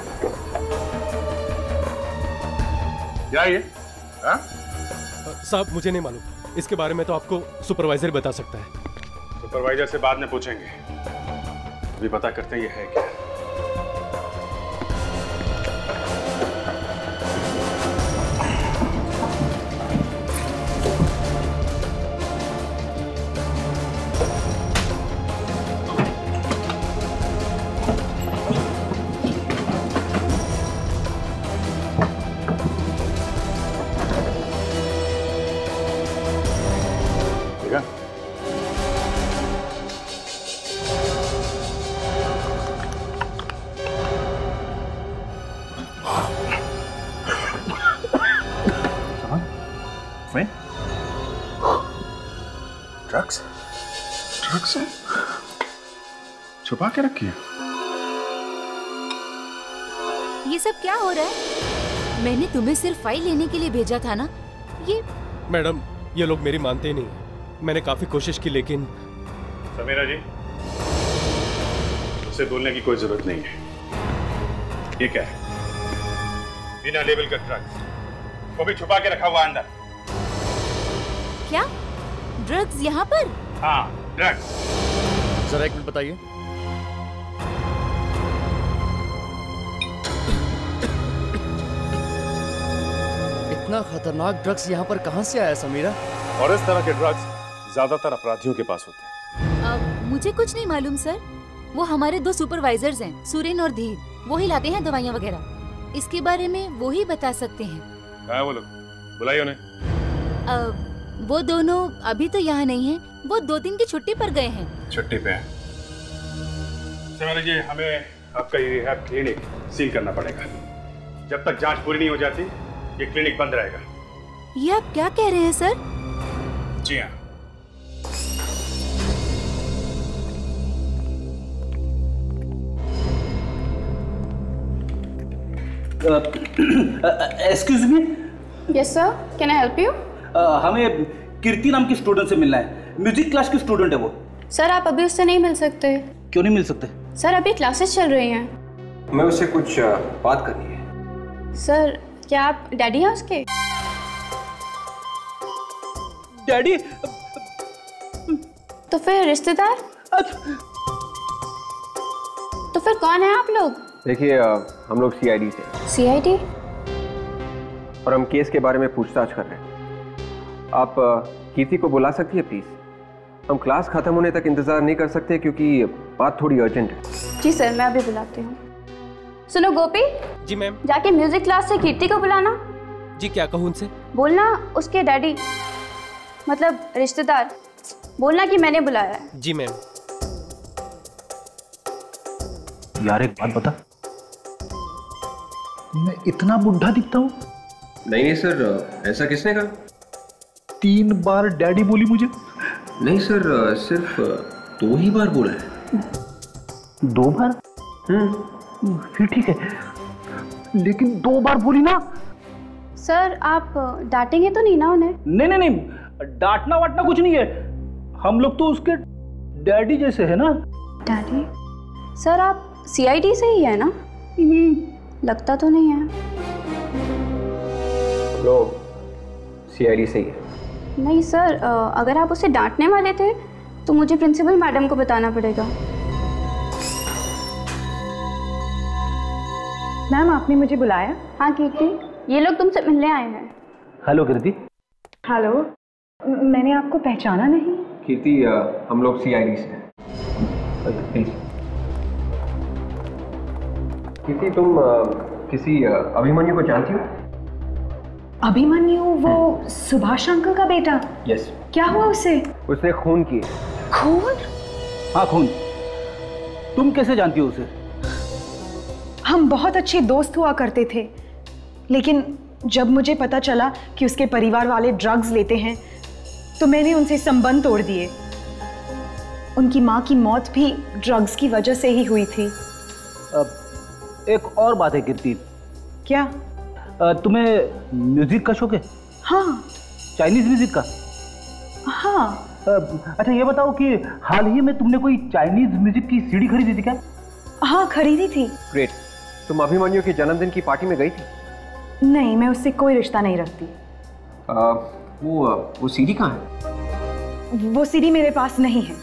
क्या ये? साहब मुझे नहीं मालूम, इसके बारे में तो आपको सुपरवाइजर बता सकता है। सुपरवाइजर से बाद में पूछेंगे, अभी पता करते हैं ये है क्या। छुपा के रखी है। ये सब क्या हो रहा है? मैंने तुम्हें सिर्फ फाइल लेने के लिए भेजा था ना। ये मैडम ये लोग मेरी मानते ही नहीं। मैंने काफी कोशिश की लेकिन। समीरा जी उसे बोलने की कोई जरूरत नहीं है। ये क्या है? बिना लेबल का ड्रग्स, वो भी छुपा के रखा हुआ अंदर। क्या ड्रग्स यहाँ पर? हाँ ड्रग्स। जरा एक मिनट बताइए। इतना खतरनाक ड्रग्स यहाँ पर कहाँ से आया समीरा? और इस तरह के ड्रग्स ज्यादातर अपराधियों के पास होते हैं। मुझे कुछ नहीं मालूम सर। वो हमारे दो सुपरवाइजर्स हैं, सुरेन और धीर। वो ही लाते हैं दवाइयाँ वगैरह, इसके बारे में वो ही बता सकते हैं। कहाँ है वो लोग? बुलाइए उन्हें। वो दोनों अभी तो यहाँ नहीं है, वो 2 दिन की छुट्टी पर गए हैं। छुट्टी पे हैं। समीरा जी हमें आपका ये रिहैब क्लिनिक सील करना पड़ेगा। जब तक जांच पूरी नहीं हो जाती ये क्लिनिक बंद रहेगा। ये आप क्या कह रहे हैं सर? जी हाँ। Excuse me. Yes sir, can I help you? हमें कीर्ति नाम की स्टूडेंट से मिलना है, म्यूजिक क्लास की स्टूडेंट है वो। सर आप अभी उससे नहीं मिल सकते। क्यों नहीं मिल सकते? सर अभी क्लासेस चल रही हैं। मैं उससे कुछ बात करनी है। सर क्या आप डैडी हैं उसके? डैडी? तो फिर रिश्तेदार? तो फिर कौन है आप लोग? देखिए हम लोग CID से। CID? और हम केस के बारे में पूछताछ कर रहे हैं। आप कीर्ति को बुला सकती है प्लीज? हम क्लास खत्म होने तक इंतजार नहीं कर सकते क्योंकि बात थोड़ी अर्जेंट है। जी सर, मैं अभी बुलाती हूँ। सुनो गोपी। जी मैम। जाके म्यूजिक क्लास से कीर्ति को बुलाना। जी क्या कहूँ उनसे? बोलना उसके डैडी मतलब रिश्तेदार, बोलना कि मैंने बुलाया है। जी मैम। यार एक बात बता, मैं इतना बुढ़ा दिखता हूँ? नहीं सर, ऐसा किसने कहा? 3 बार डैडी बोली मुझे। नहीं सर, सिर्फ 2 ही बार बोला है। 2 बार? फिर ठीक है, लेकिन 2 बार बोली ना। सर आप डांटेंगे तो नहीं ना उन्हें? नहीं, डांटना वाटना कुछ नहीं है, हम लोग तो उसके डैडी जैसे है ना। डैडी? सर आप CID से ही है ना? लगता तो नहीं है। हम लोग CID से ही है। नहीं सर, अगर आप उसे डांटने वाले थे तो मुझे प्रिंसिपल मैडम को बताना पड़ेगा। मैम आपने मुझे बुलाया? हाँ कीर्ति, ये लोग तुमसे मिलने आए हैं। हेलो कीर्ति। हेलो, मैंने आपको पहचाना नहीं। कीर्ति हम लोग CID से हैं। कीर्ति तुम किसी अभिमन्यु को जानती हो? अभिमन्यु वो सुभाष अंकल का बेटा? यस। क्या हुआ उसे? उसने खून किए। खून? हाँ खून। तुम कैसे जानती हो उसे? हम बहुत अच्छे दोस्त हुआ करते थे, लेकिन जब मुझे पता चला कि उसके परिवार वाले ड्रग्स लेते हैं तो मैंने उनसे संबंध तोड़ दिए। उनकी माँ की मौत भी ड्रग्स की वजह से ही हुई थी। अब एक और बात है कीर्ति। क्या? तुम्हें म्यूजिक का शौक है? हाँ। चाइनीज म्यूजिक का? हाँ। अच्छा ये बताओ कि हाल ही में तुमने कोई चाइनीज म्यूजिक की CD खरीदी थी क्या? हाँ खरीदी थी। ग्रेट। तुम अभिमन्यु के जन्मदिन की पार्टी में गई थी? नहीं, मैं उससे कोई रिश्ता नहीं रखती। वो CD कहाँ है? वो CD मेरे पास नहीं है।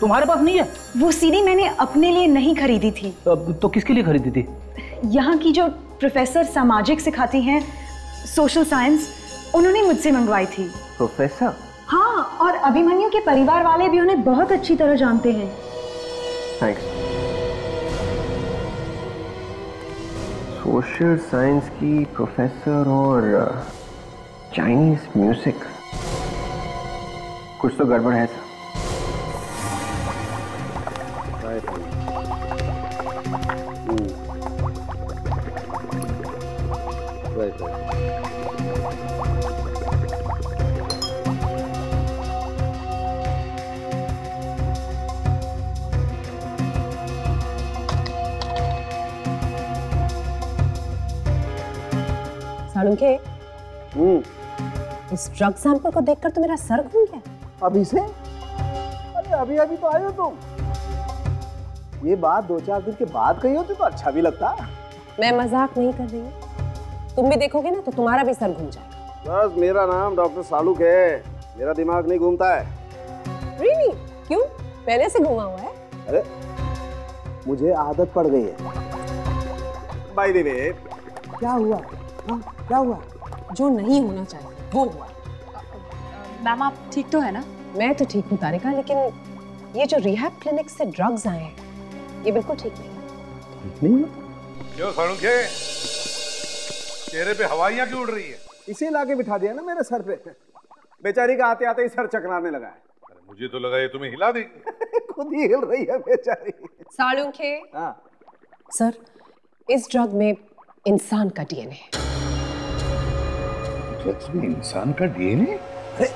तुम्हारे पास नहीं है? वो CD मैंने अपने लिए नहीं खरीदी थी। तो किसके लिए खरीदी थी? यहाँ की जो प्रोफेसर सामाजिक सिखाती हैं, सोशल साइंस, उन्होंने मुझसे मंगवाई थी। प्रोफेसर? हाँ, और अभिमन्यु के परिवार वाले भी उन्हें बहुत अच्छी तरह जानते हैं। थैंक्स। सोशल साइंस की प्रोफेसर और चाइनीज म्यूजिक, कुछ तो गड़बड़ है सर। सालुके, इस ड्रग सैंपल को देखकर तो मेरा सर घूम गया। अभी से? अरे अभी अभी तो आए हो तुम। ये बात 2-4 दिन के बाद कही होती तो अच्छा भी लगता। मैं मजाक नहीं कर रही हूँ, तुम भी देखोगे ना तो तुम्हारा भी सर घूम जाएगा। बस मेरा नाम डॉक्टर सालुक है, मेरा दिमाग नहीं घूमता है। Really? क्यों? पहले से घूमा हुआ है? अरे मुझे आदत पड़ गई है। By the way, क्या हुआ? हाँ क्या हुआ? जो नहीं होना चाहिए वो हुआ। मैम आप ठीक तो है ना? मैं तो ठीक हूँ तारिका, लेकिन ये जो रिहैब क्लिनिक से ड्रग्स आए हैं ये बिल्कुल ठीक नहीं है। तेरे पे हवाइयाँ क्यों उड़ रही है? इसे लाके बिठा दिया ना मेरे सर पे, बेचारी का आते आते ही सर चकराने लगा है। अरे मुझे तो लगा ये तुम्हें हिला देगी। खुद ही हिल रही है बेचारी। सालुंखे। हाँ। सर इस ड्रग में इंसान का DNA है। ड्रग्स में इंसान का DNA? अरे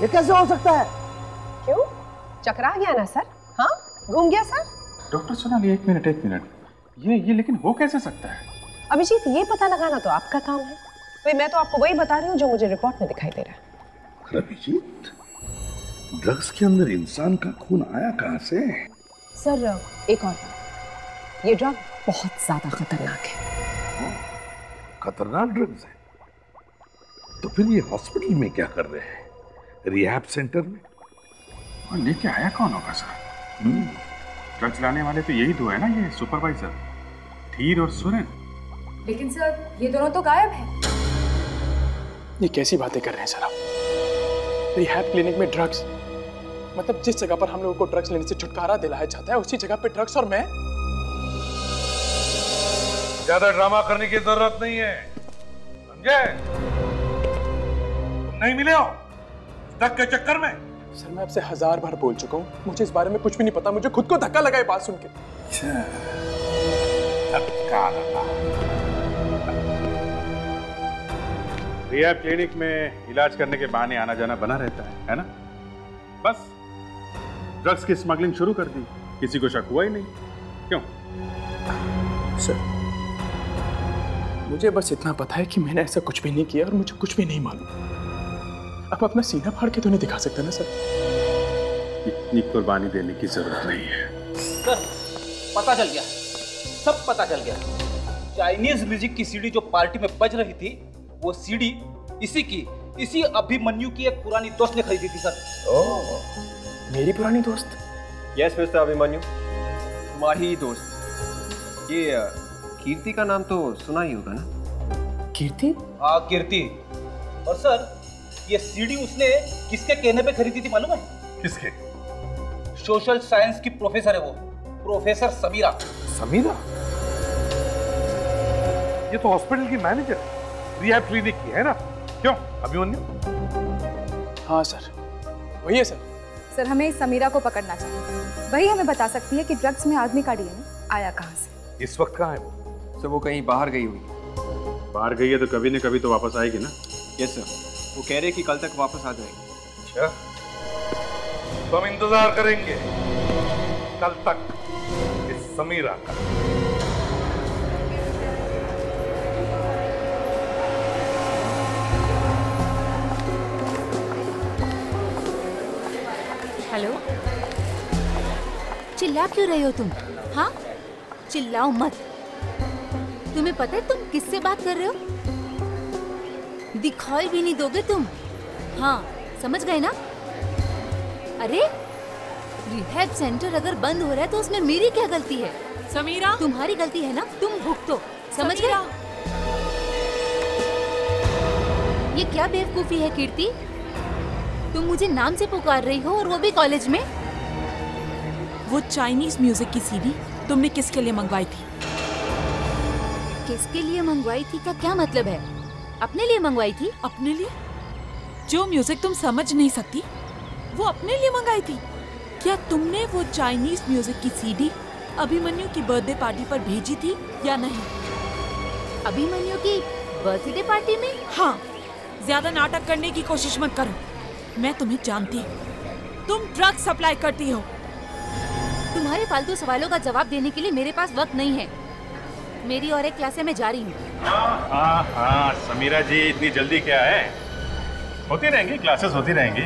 ये कैसे हो सकता है? क्यों, चकरा गया ना सर? हाँ घूम गया सर। डॉक्टर सोनाली एक मिनट, ये लेकिन हो कैसे सकता है? अभिजीत ये पता लगाना तो आपका काम है। भाई मैं तो आपको वही बता रही हूँ जो मुझे रिपोर्ट में दिखाई दे रहा है। अभिजीत ड्रग्स के अंदर इंसान का खून आया कहाँ से? सर एक और, ये ड्रग बहुत ज्यादा खतरनाक है। खतरनाक ड्रग्स हैं। तो फिर ये हॉस्पिटल में क्या कर रहे हैं, रिहैब सेंटर में? और लेके आया कौन होगा सर? ट्रक चलाने वाले तो यही दो है ना, ये सुपरवाइजर धीर और सुरेन। लेकिन सर ये दोनों तो गायब हैं। ये कैसी बातें कर रहे हैं सर आप? रिहैब क्लिनिक में ड्रग्स, मतलब जिस जगह पर हम लोगों को ड्रग्स लेने से छुटकारा दिलाया जाता है उसी जगह पे ड्रग्स। और मैं ज्यादा ड्रामा करने की जरूरत नहीं है, समझे? नहीं मिले हो ड्रग के चक्कर में। सर मैं आपसे 1000 बार बोल चुका हूँ, मुझे इस बारे में कुछ भी नहीं पता। मुझे खुद को धक्का लगा ये बात सुन के। धक्का लगा। रिया क्लिनिक में इलाज करने के बहाने आना जाना बना रहता है ना? बस ड्रग्स की स्मगलिंग शुरू कर दी, किसी को शक हुआ ही नहीं। क्यों सर? मुझे बस इतना पता है कि मैंने ऐसा कुछ भी नहीं किया और मुझे कुछ भी नहीं मालूम। अब अपना सीना फाड़ के तो नहीं दिखा सकता ना सर। इतनी कुर्बानी देने की जरूरत नहीं है सर। पता चल गया, सब पता चल गया। चाइनीज म्यूजिक की सीडी जो पार्टी में बज रही थी, वो सीडी इसी अभिमन्यु की एक पुरानी दोस्त ने खरीदी थी सर। ओह, मेरी पुरानी दोस्त? यस मिस्टर अभिमन्यु, तुम्हारी ही दोस्त। ये कीर्ति का नाम तो सुना ही होगा ना? कीर्ति? हाँ कीर्ति। और सर ये सीडी उसने किसके कहने पे खरीदी थी मालूम है? किसके? सोशल साइंस की प्रोफेसर है वो, प्रोफेसर समीरा। समीरा? ये तो हॉस्पिटल की मैनेजर रिहैब क्लिनिक की है ना? क्यों अभिमन्यु? हाँ सर वही है सर। सर हमें समीरा को पकड़ना चाहिए, वही हमें बता सकती है कि ड्रग्स में आदमी का डीएनए आया कहाँ से। इस वक्त कहाँ है वो? सर वो कहीं बाहर गई हुई। बाहर गई है तो कभी न कभी तो वापस आएगी ना? यस सर, वो कह रहे कि कल तक वापस आ जाएगी। अच्छा तो हम इंतजार करेंगे कल तक इस समीरा का। हेलो, चिल्ला क्यों रहे हो तुम? हाँ चिल्लाओ मत। तुम्हें पता है तुम किससे बात कर रहे हो? दिखाई भी नहीं दोगे तुम। हाँ समझ गए ना? अरे रिहैब सेंटर अगर बंद हो रहा है तो उसमें मेरी क्या गलती है? समीरा तुम्हारी गलती है ना, तुम भुगतो, समझ गए? ये क्या बेवकूफी है कीर्ति, तुम मुझे नाम से पुकार रही हो और वो भी कॉलेज में। वो चाइनीज म्यूजिक की सीडी तुमने किसके लिए मंगवाई थी? किसके लिए मंगवाई थी का क्या मतलब है? अपने लिए मंगवाई थी। अपने लिए? जो म्यूजिक तुम समझ नहीं सकती वो अपने लिए मंगाई थी। क्या तुमने वो चाइनीज म्यूजिक की सीडी अभिमन्यु की बर्थडे पार्टी पर भेजी थी या नहीं? अभिमन्यु की बर्थडे पार्टी में? हाँ, ज्यादा नाटक करने की कोशिश मत करो, मैं तुम्हें जानती हूँ। तुम ड्रग सप्लाई करती हो। तुम्हारे फालतू सवालों का जवाब देने के लिए मेरे पास वक्त नहीं है। मेरी और एक क्लास में जा रही हूँ। हाँ समीरा जी इतनी जल्दी क्या है, होती रहेंगी क्लासेस, होती रहेंगी।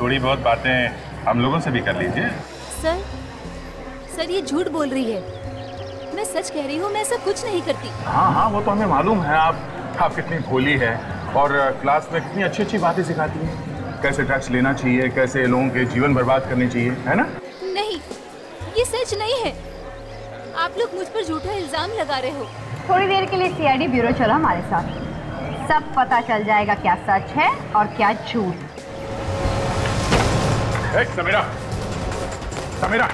थोड़ी बहुत बातें हम लोगों से भी कर लीजिए। सर ये झूठ बोल रही है, मैं सच कह रही हूँ, मैं ऐसा कुछ नहीं करती। हाँ वो तो हमें मालूम है, आप कितनी भोली है और क्लास में कितनी अच्छी अच्छी बातें सिखाती है, कैसे ड्रग्स लेना चाहिए, कैसे लोगों के जीवन बर्बाद करने चाहिए, है ना? नहीं ये सच नहीं है, आप लोग मुझ पर झूठा इल्जाम लगा रहे हो। थोड़ी देर के लिए CID ब्यूरो चलो हमारे साथ, सब पता चल जाएगा क्या सच है और क्या झूठ। समीरा, समीरा,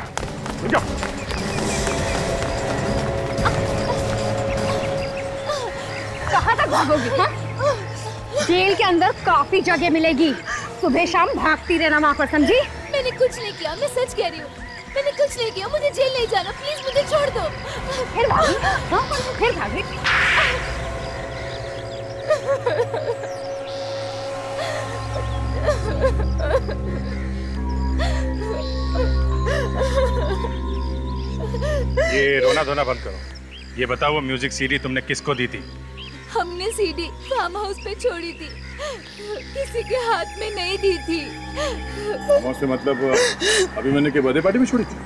रुको। कहाँ तक भागोगी? जेल के अंदर काफी जगह मिलेगी, सुबह शाम भागती रहना वहाँ पर, समझी? मैंने कुछ नहीं किया, मैं सच कह रही हूँ, मैंने कुछ नहीं किया। मुझे जेल नहीं जाना, प्लीज मुझे छोड़ दो। फिर भागी। ये रोना धोना बंद करो। ये बताओ वो म्यूजिक सीडी तुमने किसको दी थी? हमने सीडी फार्म हाउस पे छोड़ी थी, किसी के हाथ में नहीं दी थी। फार्म हाउस से मतलब अभिमन्यु के बर्थडे पार्टी में छोड़ी थी?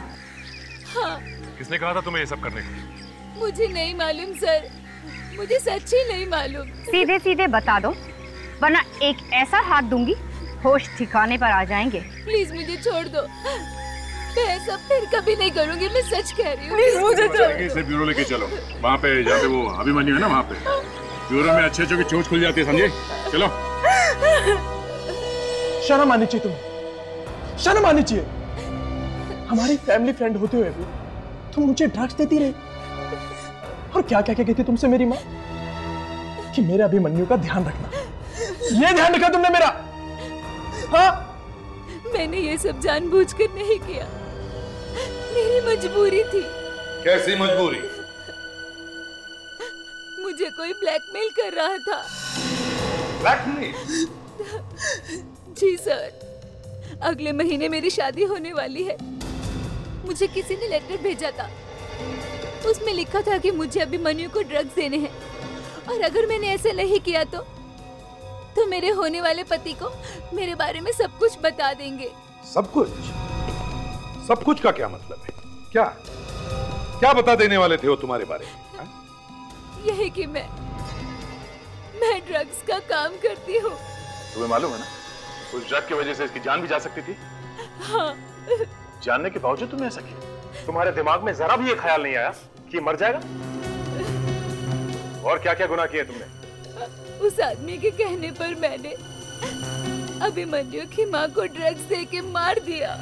हाँ। किसने कहा था तुम्हें ये सब करने के? मुझे नहीं मालूम सर, मुझे सच्ची नहीं मालूम। सीधे सीधे बता दो, वरना एक ऐसा हाथ दूंगी होश ठिकाने पर आ जाएंगे। प्लीज मुझे छोड़ दो, मैं ऐसा फिर कभी नहीं करूंगी, मैं सच कह रही हूँ। इसे ब्यूरो लेके चलो, वहाँ पे जाते वो अभिमन्यु है ना, वहाँ पे ब्यूरो में अच्छे अच्छे की चोंच खुल जाती है, समझे? चलो। शर्म आनी चाहिए तुम्हें, शर्म आनी चाहिए। हमारी फैमिली फ्रेंड होते हुए भी तुम मुझे ड्रग्स देती रही, और क्या क्या क्या कहती तुमसे मेरी माँ कि मेरे अभिमन्यु का ध्यान रखना। ये ध्यान रखा तुमने मेरा? हाँ? मैंने ये सब जानबूझकर नहीं किया, मेरी मजबूरी थी। कैसी मजबूरी? मुझे कोई ब्लैकमेल कर रहा था। ब्लैकमेल? जी सर, अगले महीने मेरी शादी होने वाली है। मुझे किसी ने लेटर भेजा था, उसमें लिखा था कि मुझे अभिमन्यु को ड्रग्स देने हैं, और अगर मैंने ऐसा नहीं किया तो मेरे होने वाले पति को मेरे बारे में सब कुछ बता देंगे। सब कुछ का क्या मतलब है? क्या क्या बता देने वाले थे वो तुम्हारे बारे में? यही कि मैं ड्रग्स का काम करती हूँ। तुम्हें मालूम है ना, उस ड्रग की वजह से इसकी जान भी जा सकती थी। हाँ। जानने के बावजूद तुमने ऐसा किया? तुम्हारे दिमाग में जरा भी ये ख्याल नहीं आया कि मर जाएगा? और क्या क्या गुनाह किए तुमने? उस आदमी के कहने पर मैंने अभिमन्यु की माँ को ड्रग्स देके मार दिया।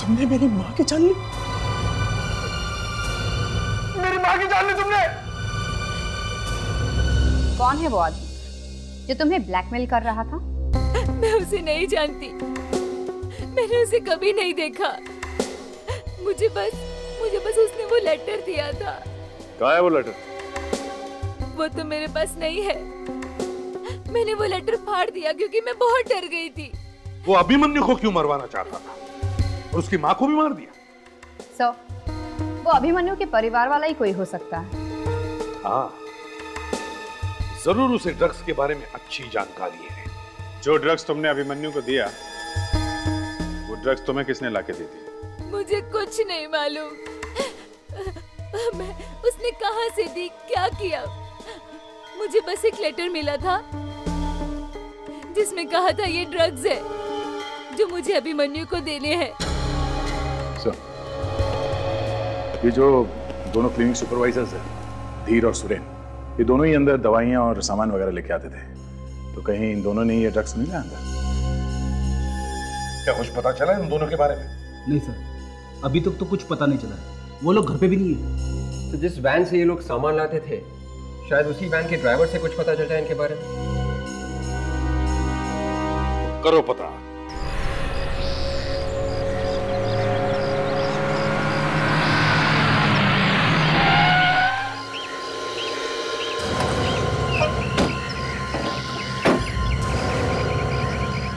तुमने मेरी माँ की जान ली? मेरी माँ की जान ली तुमने? कौन है वो आदमी जो तुम्हें ब्लैकमेल कर रहा था? मैं उसे नहीं जानती, मैंने उसे कभी नहीं देखा। मुझे बस उसने वो लेटर दिया था। कहाँ है वो लेटर? वो तो मेरे पास नहीं है, मैंने वो लेटर फाड़ दिया क्योंकि मैं बहुत डर गई थी। वो अभिमन्यु को क्यों मरवाना चाहता था? और उसकी माँ को भी मार दिया। सो वो अभिमन्यु के परिवार वाला ही कोई हो सकता है। हाँ, जरूर उसे ड्रग्स के बारे में अच्छी जानकारी है। जो ड्रग्स तुमने अभिमन्यु को दिया, वो ड्रग्स तुम्हें किसने लाके दी थी? मुझे कुछ नहीं मालूम, मैं उसने कहाँ से दी, क्या किया, मुझे बस एक लेटर मिला था जिसमें कहा था ये ड्रग्स है जो मुझे अभिमन्यु को देने हैं। सर, ये जो दोनों क्लिनिक सुपरवाइजर्स हैं, धीर और सुरेन, ये दोनों ही अंदर दवाइयाँ और सामान वगैरह लेके आते थे, तो कहीं इन दोनों ने ये ड्रग्स नहीं लाया अंदर? क्या कुछ पता चला इन दोनों के बारे में? नहीं सर, अभी तक तो कुछ पता नहीं चला है, वो लोग घर पे भी नहीं है। तो जिस वैन से ये लोग सामान लाते थे, शायद उसी वैन के ड्राइवर से कुछ पता चल जाए इनके बारे में। करो पता।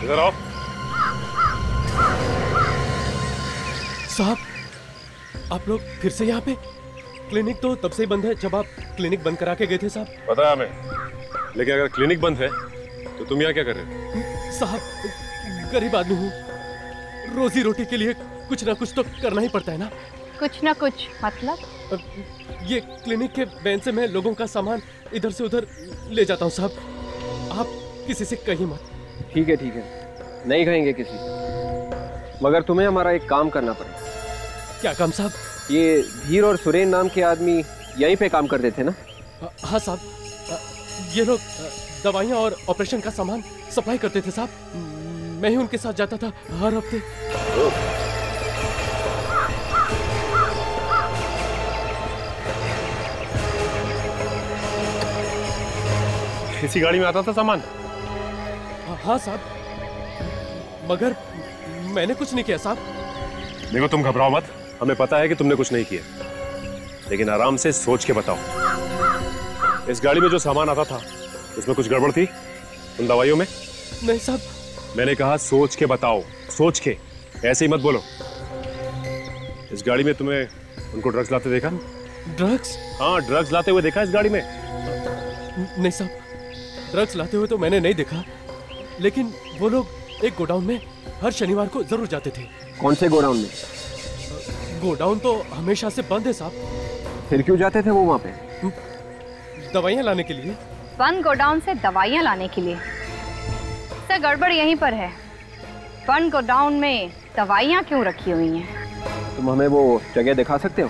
इधर आओ। साहब, आप लोग फिर से यहाँ पे? क्लिनिक तो तब से ही बंद है जब आप क्लिनिक बंद करा के गए थे साहब। पता है हमें, लेकिन अगर क्लिनिक बंद है तो तुम यहाँ क्या कर रहे हो? साहब, गरीब आदमी हूँ, रोजी रोटी के लिए कुछ ना कुछ तो करना ही पड़ता है ना। कुछ ना कुछ मतलब? ये क्लिनिक के वैन से मैं लोगों का सामान इधर से उधर ले जाता हूँ साहब, आप किसी से कहीं मत। ठीक है, नहीं कहेंगे किसी से, मगर तुम्हें हमारा एक काम करना पड़ेगा। क्या काम साहब? ये धीर और सुरेन नाम के आदमी यहीं पे काम करते थे ना? हाँ साहब, ये लोग दवाइयाँ और ऑपरेशन का सामान सप्लाई करते थे साहब, मैं ही उनके साथ जाता था हर हफ्ते। इसी गाड़ी में आता था सामान? हाँ साहब, मगर मैंने कुछ नहीं किया साहब। देखो, तुम घबराओ मत, हमें पता है कि तुमने कुछ नहीं किया, लेकिन आराम से सोच के बताओ, इस गाड़ी में जो सामान आता था उसमें कुछ गड़बड़ थी उन दवाइयों में? नहीं साहब। मैंने कहा सोच के बताओ, सोच के, ऐसे ही मत बोलो। इस गाड़ी में तुम्हें उनको ड्रग्स लाते देखा? ड्रग्स? हाँ, ड्रग्स लाते हुए देखा इस गाड़ी में? नहीं साहब, ड्रग्स लाते हुए तो मैंने नहीं देखा, लेकिन वो लोग एक गोडाउन में हर शनिवार को जरूर जाते थे। कौन से गोडाउन में? गोडाउन तो हमेशा से बंद है साहब। फिर क्यों जाते थे वो वहाँ पे? दवाइयाँ लाने के लिए। बंद गोडाउन से दवाइयाँ लाने के लिए? सर गड़बड़ यहीं पर है। बंद गोडाउन में दवाइयाँ क्यों रखी हुई हैं? तुम हमें वो जगह दिखा सकते हो?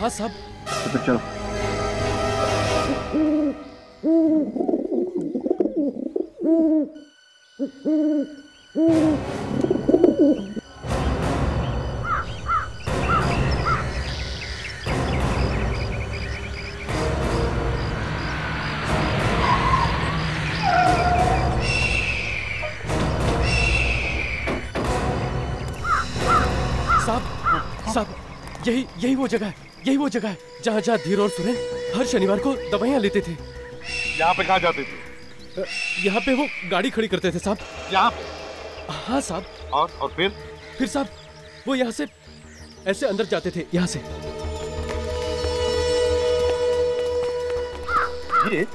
हाँ साहब। तो चलो। साहब, यही वो जगह है। यही वो जगह है जहाँ धीर और सुरेन हर शनिवार को दवाइयाँ लेते थे। यहाँ पे कहाँ जाते थे? यहाँ पे वो गाड़ी खड़ी करते थे साहब। यहाँ? हाँ साहब। और फिर साहब वो यहाँ से ऐसे अंदर जाते थे। यहाँ से ये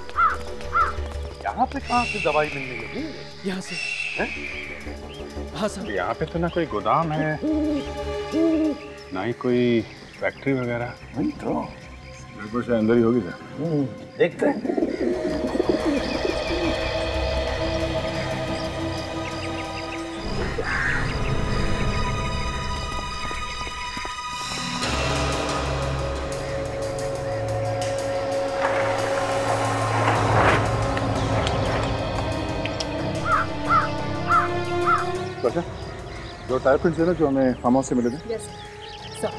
यहाँ पे कहाँ से दवाई मिलने लगी? यहाँ से है? हाँ साहब। यहाँ पे तो ना कोई गोदाम है, ना ही कोई फैक्ट्री वगैरह। वही तो बिल्कुल से अंदर ही होगी सर। देखते हैं। अच्छा, दो टायर पिल्स है ना जो हमें फार्म हाउस से मिले थे। Yes sir.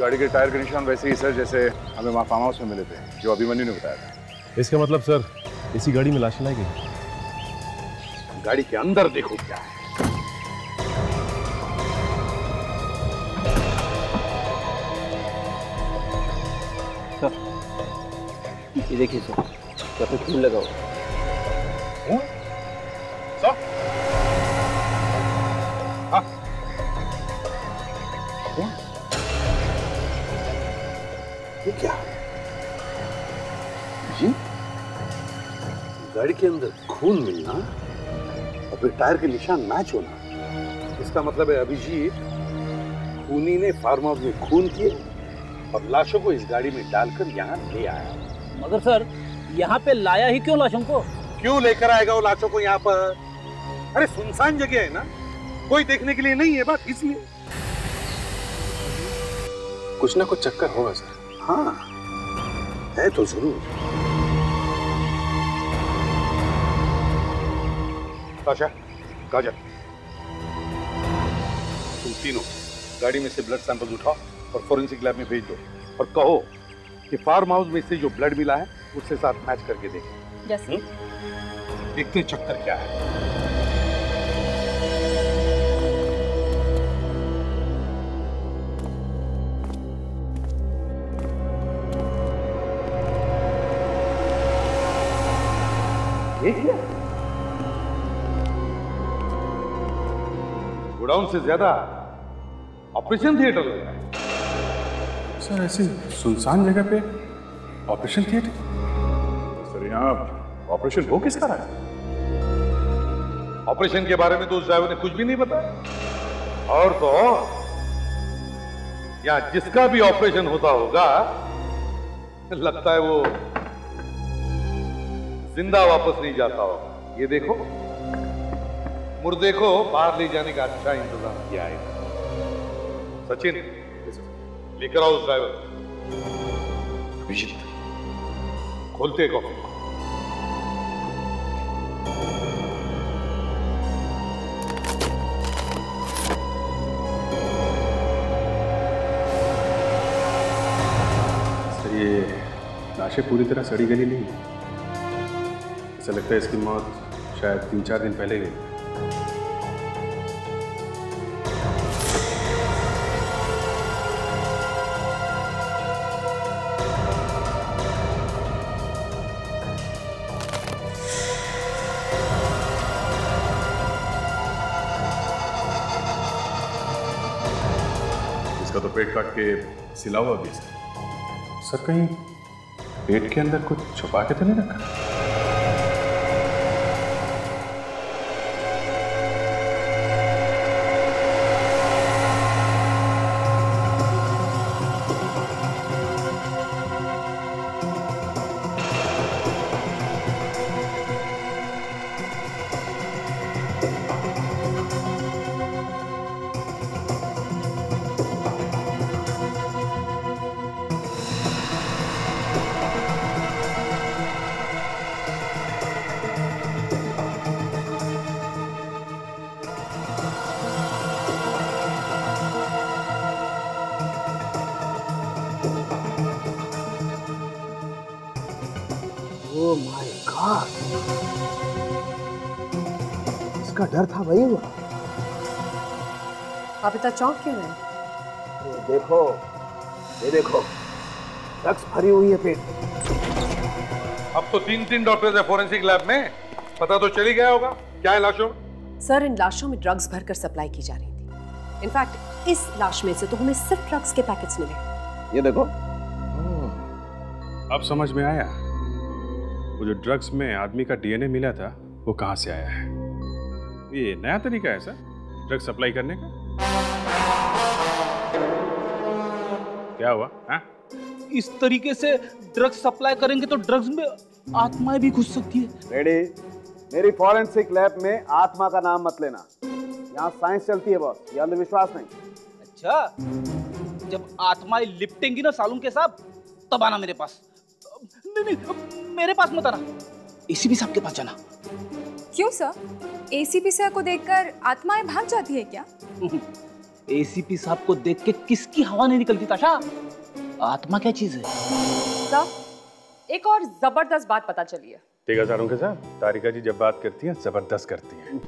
गाड़ी के टायर के निशान वैसे ही सर जैसे हमें वहाँ फार्म हाउस में मिले थे, जो अभिमन्यु ने बताया था। इसका मतलब सर इसी गाड़ी में लाश लाई गई। गाड़ी के अंदर देखो क्या है। सर ये देखिए सर, यहाँ पे फूल लगा हुआ सर। हाँ ये क्या जी? गाड़ी के अंदर खून मिलना और फिर टायर के निशान मैच होना, इसका मतलब है अभिजीत खूनी ने फार्म हाउस में खून किए और लाशों को इस गाड़ी में डालकर यहाँ ले आया। मगर सर यहाँ पे लाया ही क्यों? लाशों को क्यों लेकर आएगा वो लाशों को यहाँ पर? अरे सुनसान जगह है ना, कोई देखने के लिए नहीं है बात, इसलिए कुछ ना कुछ चक्कर होगा सर। हाँ है तो जरूर। ताशा, काजल, तुम तीनों गाड़ी में से ब्लड सैंपल्स उठाओ और फोरेंसिक लैब में भेज दो और कहो कि फार्म हाउस में से जो ब्लड मिला है उससे साथ मैच करके देखें। जैसे देखते चक्कर क्या है। गोडाउन से ज्यादा ऑपरेशन थिएटर लग रहा है सर। ऐसी सुनसान जगह पे ऑपरेशन थिएटर? सर यहाँ ऑपरेशन हो किसका रहा है? ऑपरेशन के बारे में तो उस ड्राइवर ने कुछ भी नहीं बताया। और तो यहाँ जिसका भी ऑपरेशन होता होगा लगता है वो जिंदा वापस नहीं जाता होगा। ये देखो मुर्दे को बाहर ले जाने का अच्छा इंतजाम किया है। सचिन लेकर आओ उस ड्राइवर। विजित खोलते को सर ये लाशें पूरी तरह सड़ी गली नहीं है। ऐसा लगता है इसकी मौत शायद 3-4 दिन पहले हुई। इसका तो पेट काट के सिला हुआ भी है सर। सर कहीं पेट के अंदर कुछ छुपा के तो नहीं रखा? डर था वही हुआ। आप इतना चौंक क्यों रहे? ये देखो रक्त भरी हुई है पेट में। अब तो तीन डॉक्टर्स हैं फोरेंसिक लैब में, पता तो चल ही गया होगा क्या है लाशों में। सर, इन लाशों में ड्रग्स भरकर सप्लाई की जा रही थी। इनफैक्ट इस लाश में से तो हमें सिर्फ ड्रग्स के पैकेट्स मिले। ये देखो। अब समझ में आया वो जो ड्रग्स में आदमी का डीएनए मिला था वो कहाँ से आया है। ये नया तरीका है सर ड्रग सप्लाई करने का। क्या हुआ हा? इस तरीके से ड्रग्स सप्लाई करेंगे तो ड्रग्स में आत्माएं भी घुस सकती है। रेडी, मेरी फॉरेंसिक लैब में आत्मा का नाम मत लेना। यहाँ साइंस चलती है बॉस, ये अंधविश्वास नहीं। अच्छा, जब आत्माएं लिपटेंगी ना सालुंके साहब, तब आना मेरे पास। नहीं, मेरे पास मत आना, एसीपी साहब के पास जाना। क्यों सर, एसीपी साहब को देखकर आत्माएं भाग जाती है क्या? एसीपी साहब को देख के किसकी हवा नहीं निकलती ताशा। आत्मा क्या चीज है? सर, एक और जबरदस्त बात पता चली है। ठीक है सारों के साथ तारिका जी जब बात करती हैं जबरदस्त करती हैं।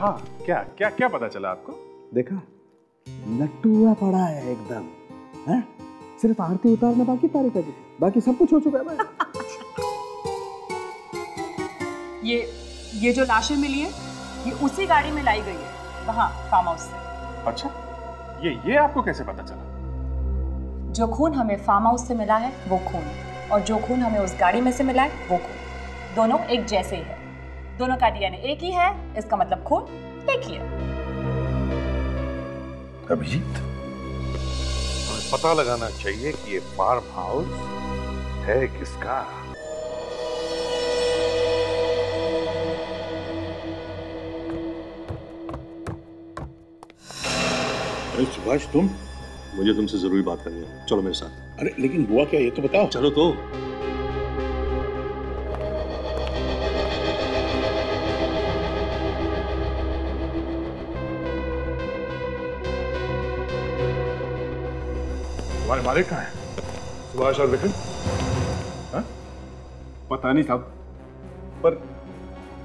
हाँ, क्या क्या क्या पता चला आपको? देखा, लट्टूआ पड़ा है एकदम है? सिर्फ आरती उतारना बाकी तारिका जी, बाकी सब कुछ हो चुका है। ये जो लाशें मिली है ये उसी गाड़ी में लाई गई है वहाँ फार्म हाउस से। अच्छा, ये आपको कैसे पता चला? जो खून हमें फार्म हाउस से मिला है वो खून, और जो खून हमें उस गाड़ी में से मिला है वो खून, दोनों एक जैसे ही है। दोनों का डीएनए एक ही है, इसका मतलब खून एक ही है। अभिजीत, हमें पता लगाना चाहिए कि ये फार्म हाउस है किसका। अरे सुभाष, मुझे तुमसे जरूरी बात करनी है, चलो मेरे साथ। अरे लेकिन हुआ क्या ये तो बताओ। चलो तो। तुम्हारे मालिक कहाँ हैं? सुभाष और विक्रम? हाँ? पता नहीं साहब, पर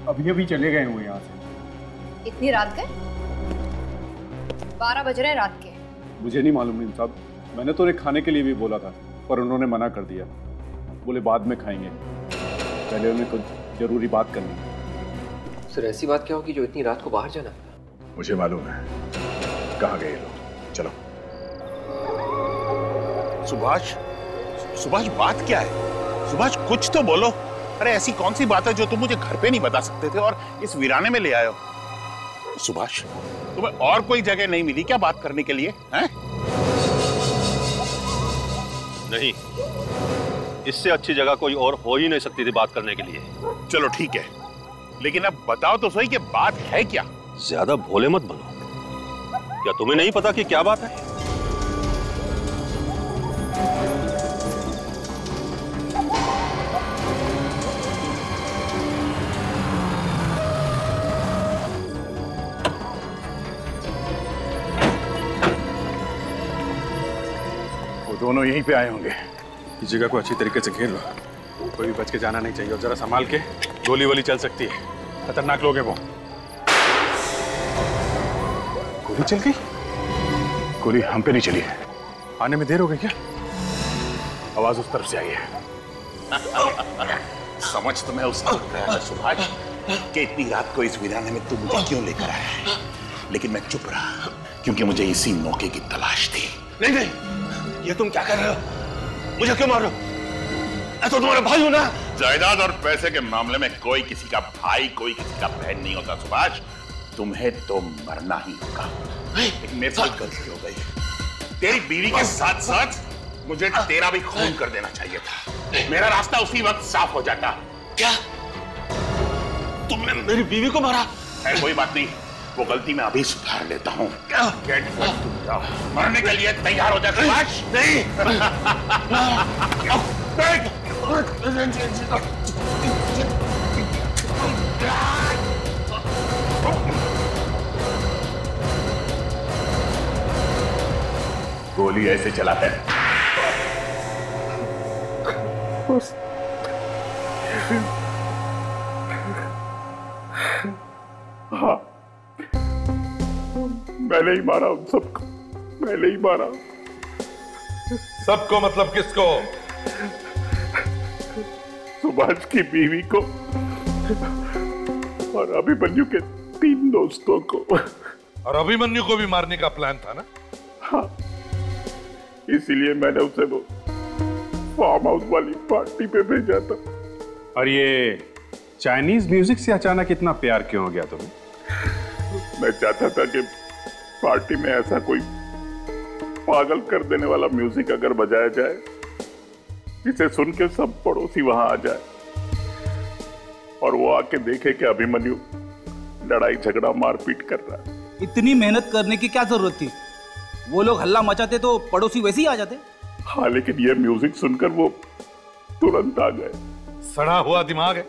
अभी चले गए हुए यहाँ से। इतनी रात गए? 12 बज रहे हैं रात के। मुझे नहीं मालूम साहब, मैंने तो उन्हें खाने के लिए भी बोला था पर उन्होंने मना कर दिया, बोले बाद में खाएंगे, पहले उन्हें कुछ जरूरी बात करनी है। सर, ऐसी बात क्या होगी जो इतनी रात को बाहर जाना? मुझे मालूम है कहाँ गए लोग। चलो। सुभाष बात क्या है? सुभाष कुछ तो बोलो। अरे ऐसी कौन सी बात है जो तुम मुझे घर पे नहीं बता सकते थे और इस वीराने में ले आए हो? सुभाष, तुम्हें और कोई जगह नहीं मिली क्या बात करने के लिए हैं? नहीं, इससे अच्छी जगह कोई और हो ही नहीं सकती थी बात करने के लिए। चलो ठीक है, लेकिन अब बताओ तो सही कि बात है क्या। ज्यादा भोले मत बनो, क्या तुम्हें नहीं पता कि क्या बात है? दोनों यहीं पे आए होंगे। इस जगह को अच्छी तरीके से घेर लो, कोई भी बच के जाना नहीं चाहिए, और जरा संभाल के, गोली वाली चल सकती है, खतरनाक लोग हैं वो। गोली चल गई? गोली हम पे नहीं चली है। आने में देर हो गई क्या? आवाज उस तरफ से आई है। समझ तो मैं उस तरफ रहा है सुभाष कि इतनी रात को इस वीराने में तू मुझे क्यों लेकर आया, लेकिन मैं चुप रहा क्योंकि मुझे इसी मौके की तलाश थी। नहीं, ये तुम क्या कर रहे हो? मुझे क्यों मार रहे हो? तो तुम्हारा भाई हो ना। जायदाद और पैसे के मामले में कोई किसी का भाई कोई किसी का बहन नहीं होता सुभाष, तुम्हें तो मरना ही होगा। मेरे साथ गलती हो गई, तेरी बीवी के साथ साथ मुझे तेरा भी खून कर देना चाहिए था, मेरा रास्ता उसी वक्त साफ हो जाता। क्या तुमने मेरी बीवी को मारा? कोई बात नहीं, वो गलती मैं अभी सुधार लेता हूँ। मरने के लिए तैयार हो जा सुभाष। नहीं गोली ऐसे चलाता है। हाँ, मैंने ही मारा उन सबको, मैंने ही मारा। सबको मतलब किसको? सुभाष की बीवी को और अभिमन्यु के 3 दोस्तों को। और अभिमन्यु को भी मारने का प्लान था ना? हाँ, इसीलिए मैंने उसे वो फार्म हाउस वाली पार्टी पे भेजा था। और ये चाइनीज म्यूजिक से अचानक इतना प्यार क्यों हो गया तुम्हें? मैं चाहता था कि पार्टी में ऐसा कोई पागल कर देने वाला म्यूजिक अगर बजाया जाए जिसे सुन के सब पड़ोसी वहां आ जाए और वो आके देखे कि अभिमन्यु लड़ाई झगड़ा मारपीट कर रहा है। इतनी मेहनत करने की क्या जरूरत थी? वो लोग हल्ला मचाते तो पड़ोसी वैसे ही आ जाते। हाँ, लेकिन ये म्यूजिक सुनकर वो तुरंत आ गए। सड़ा हुआ दिमाग है,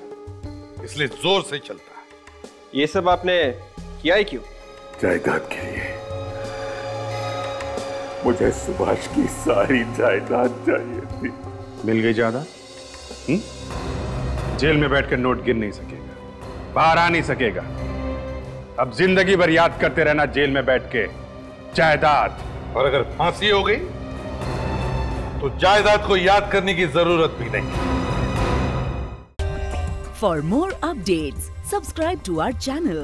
इसलिए जोर से चलता है। ये सब आपने किया ही क्यों? जायदाद के लिए। मुझे सुभाष की सारी जायदाद चाहिए थी। मिल गई ज्यादा? जेल में बैठकर नोट गिन नहीं सकेगा, बाहर आ नहीं सकेगा। अब जिंदगी भर याद करते रहना जेल में बैठ के जायदाद। और अगर फांसी हो गई तो जायदाद को याद करने की जरूरत भी नहीं। For more updates subscribe to our channel,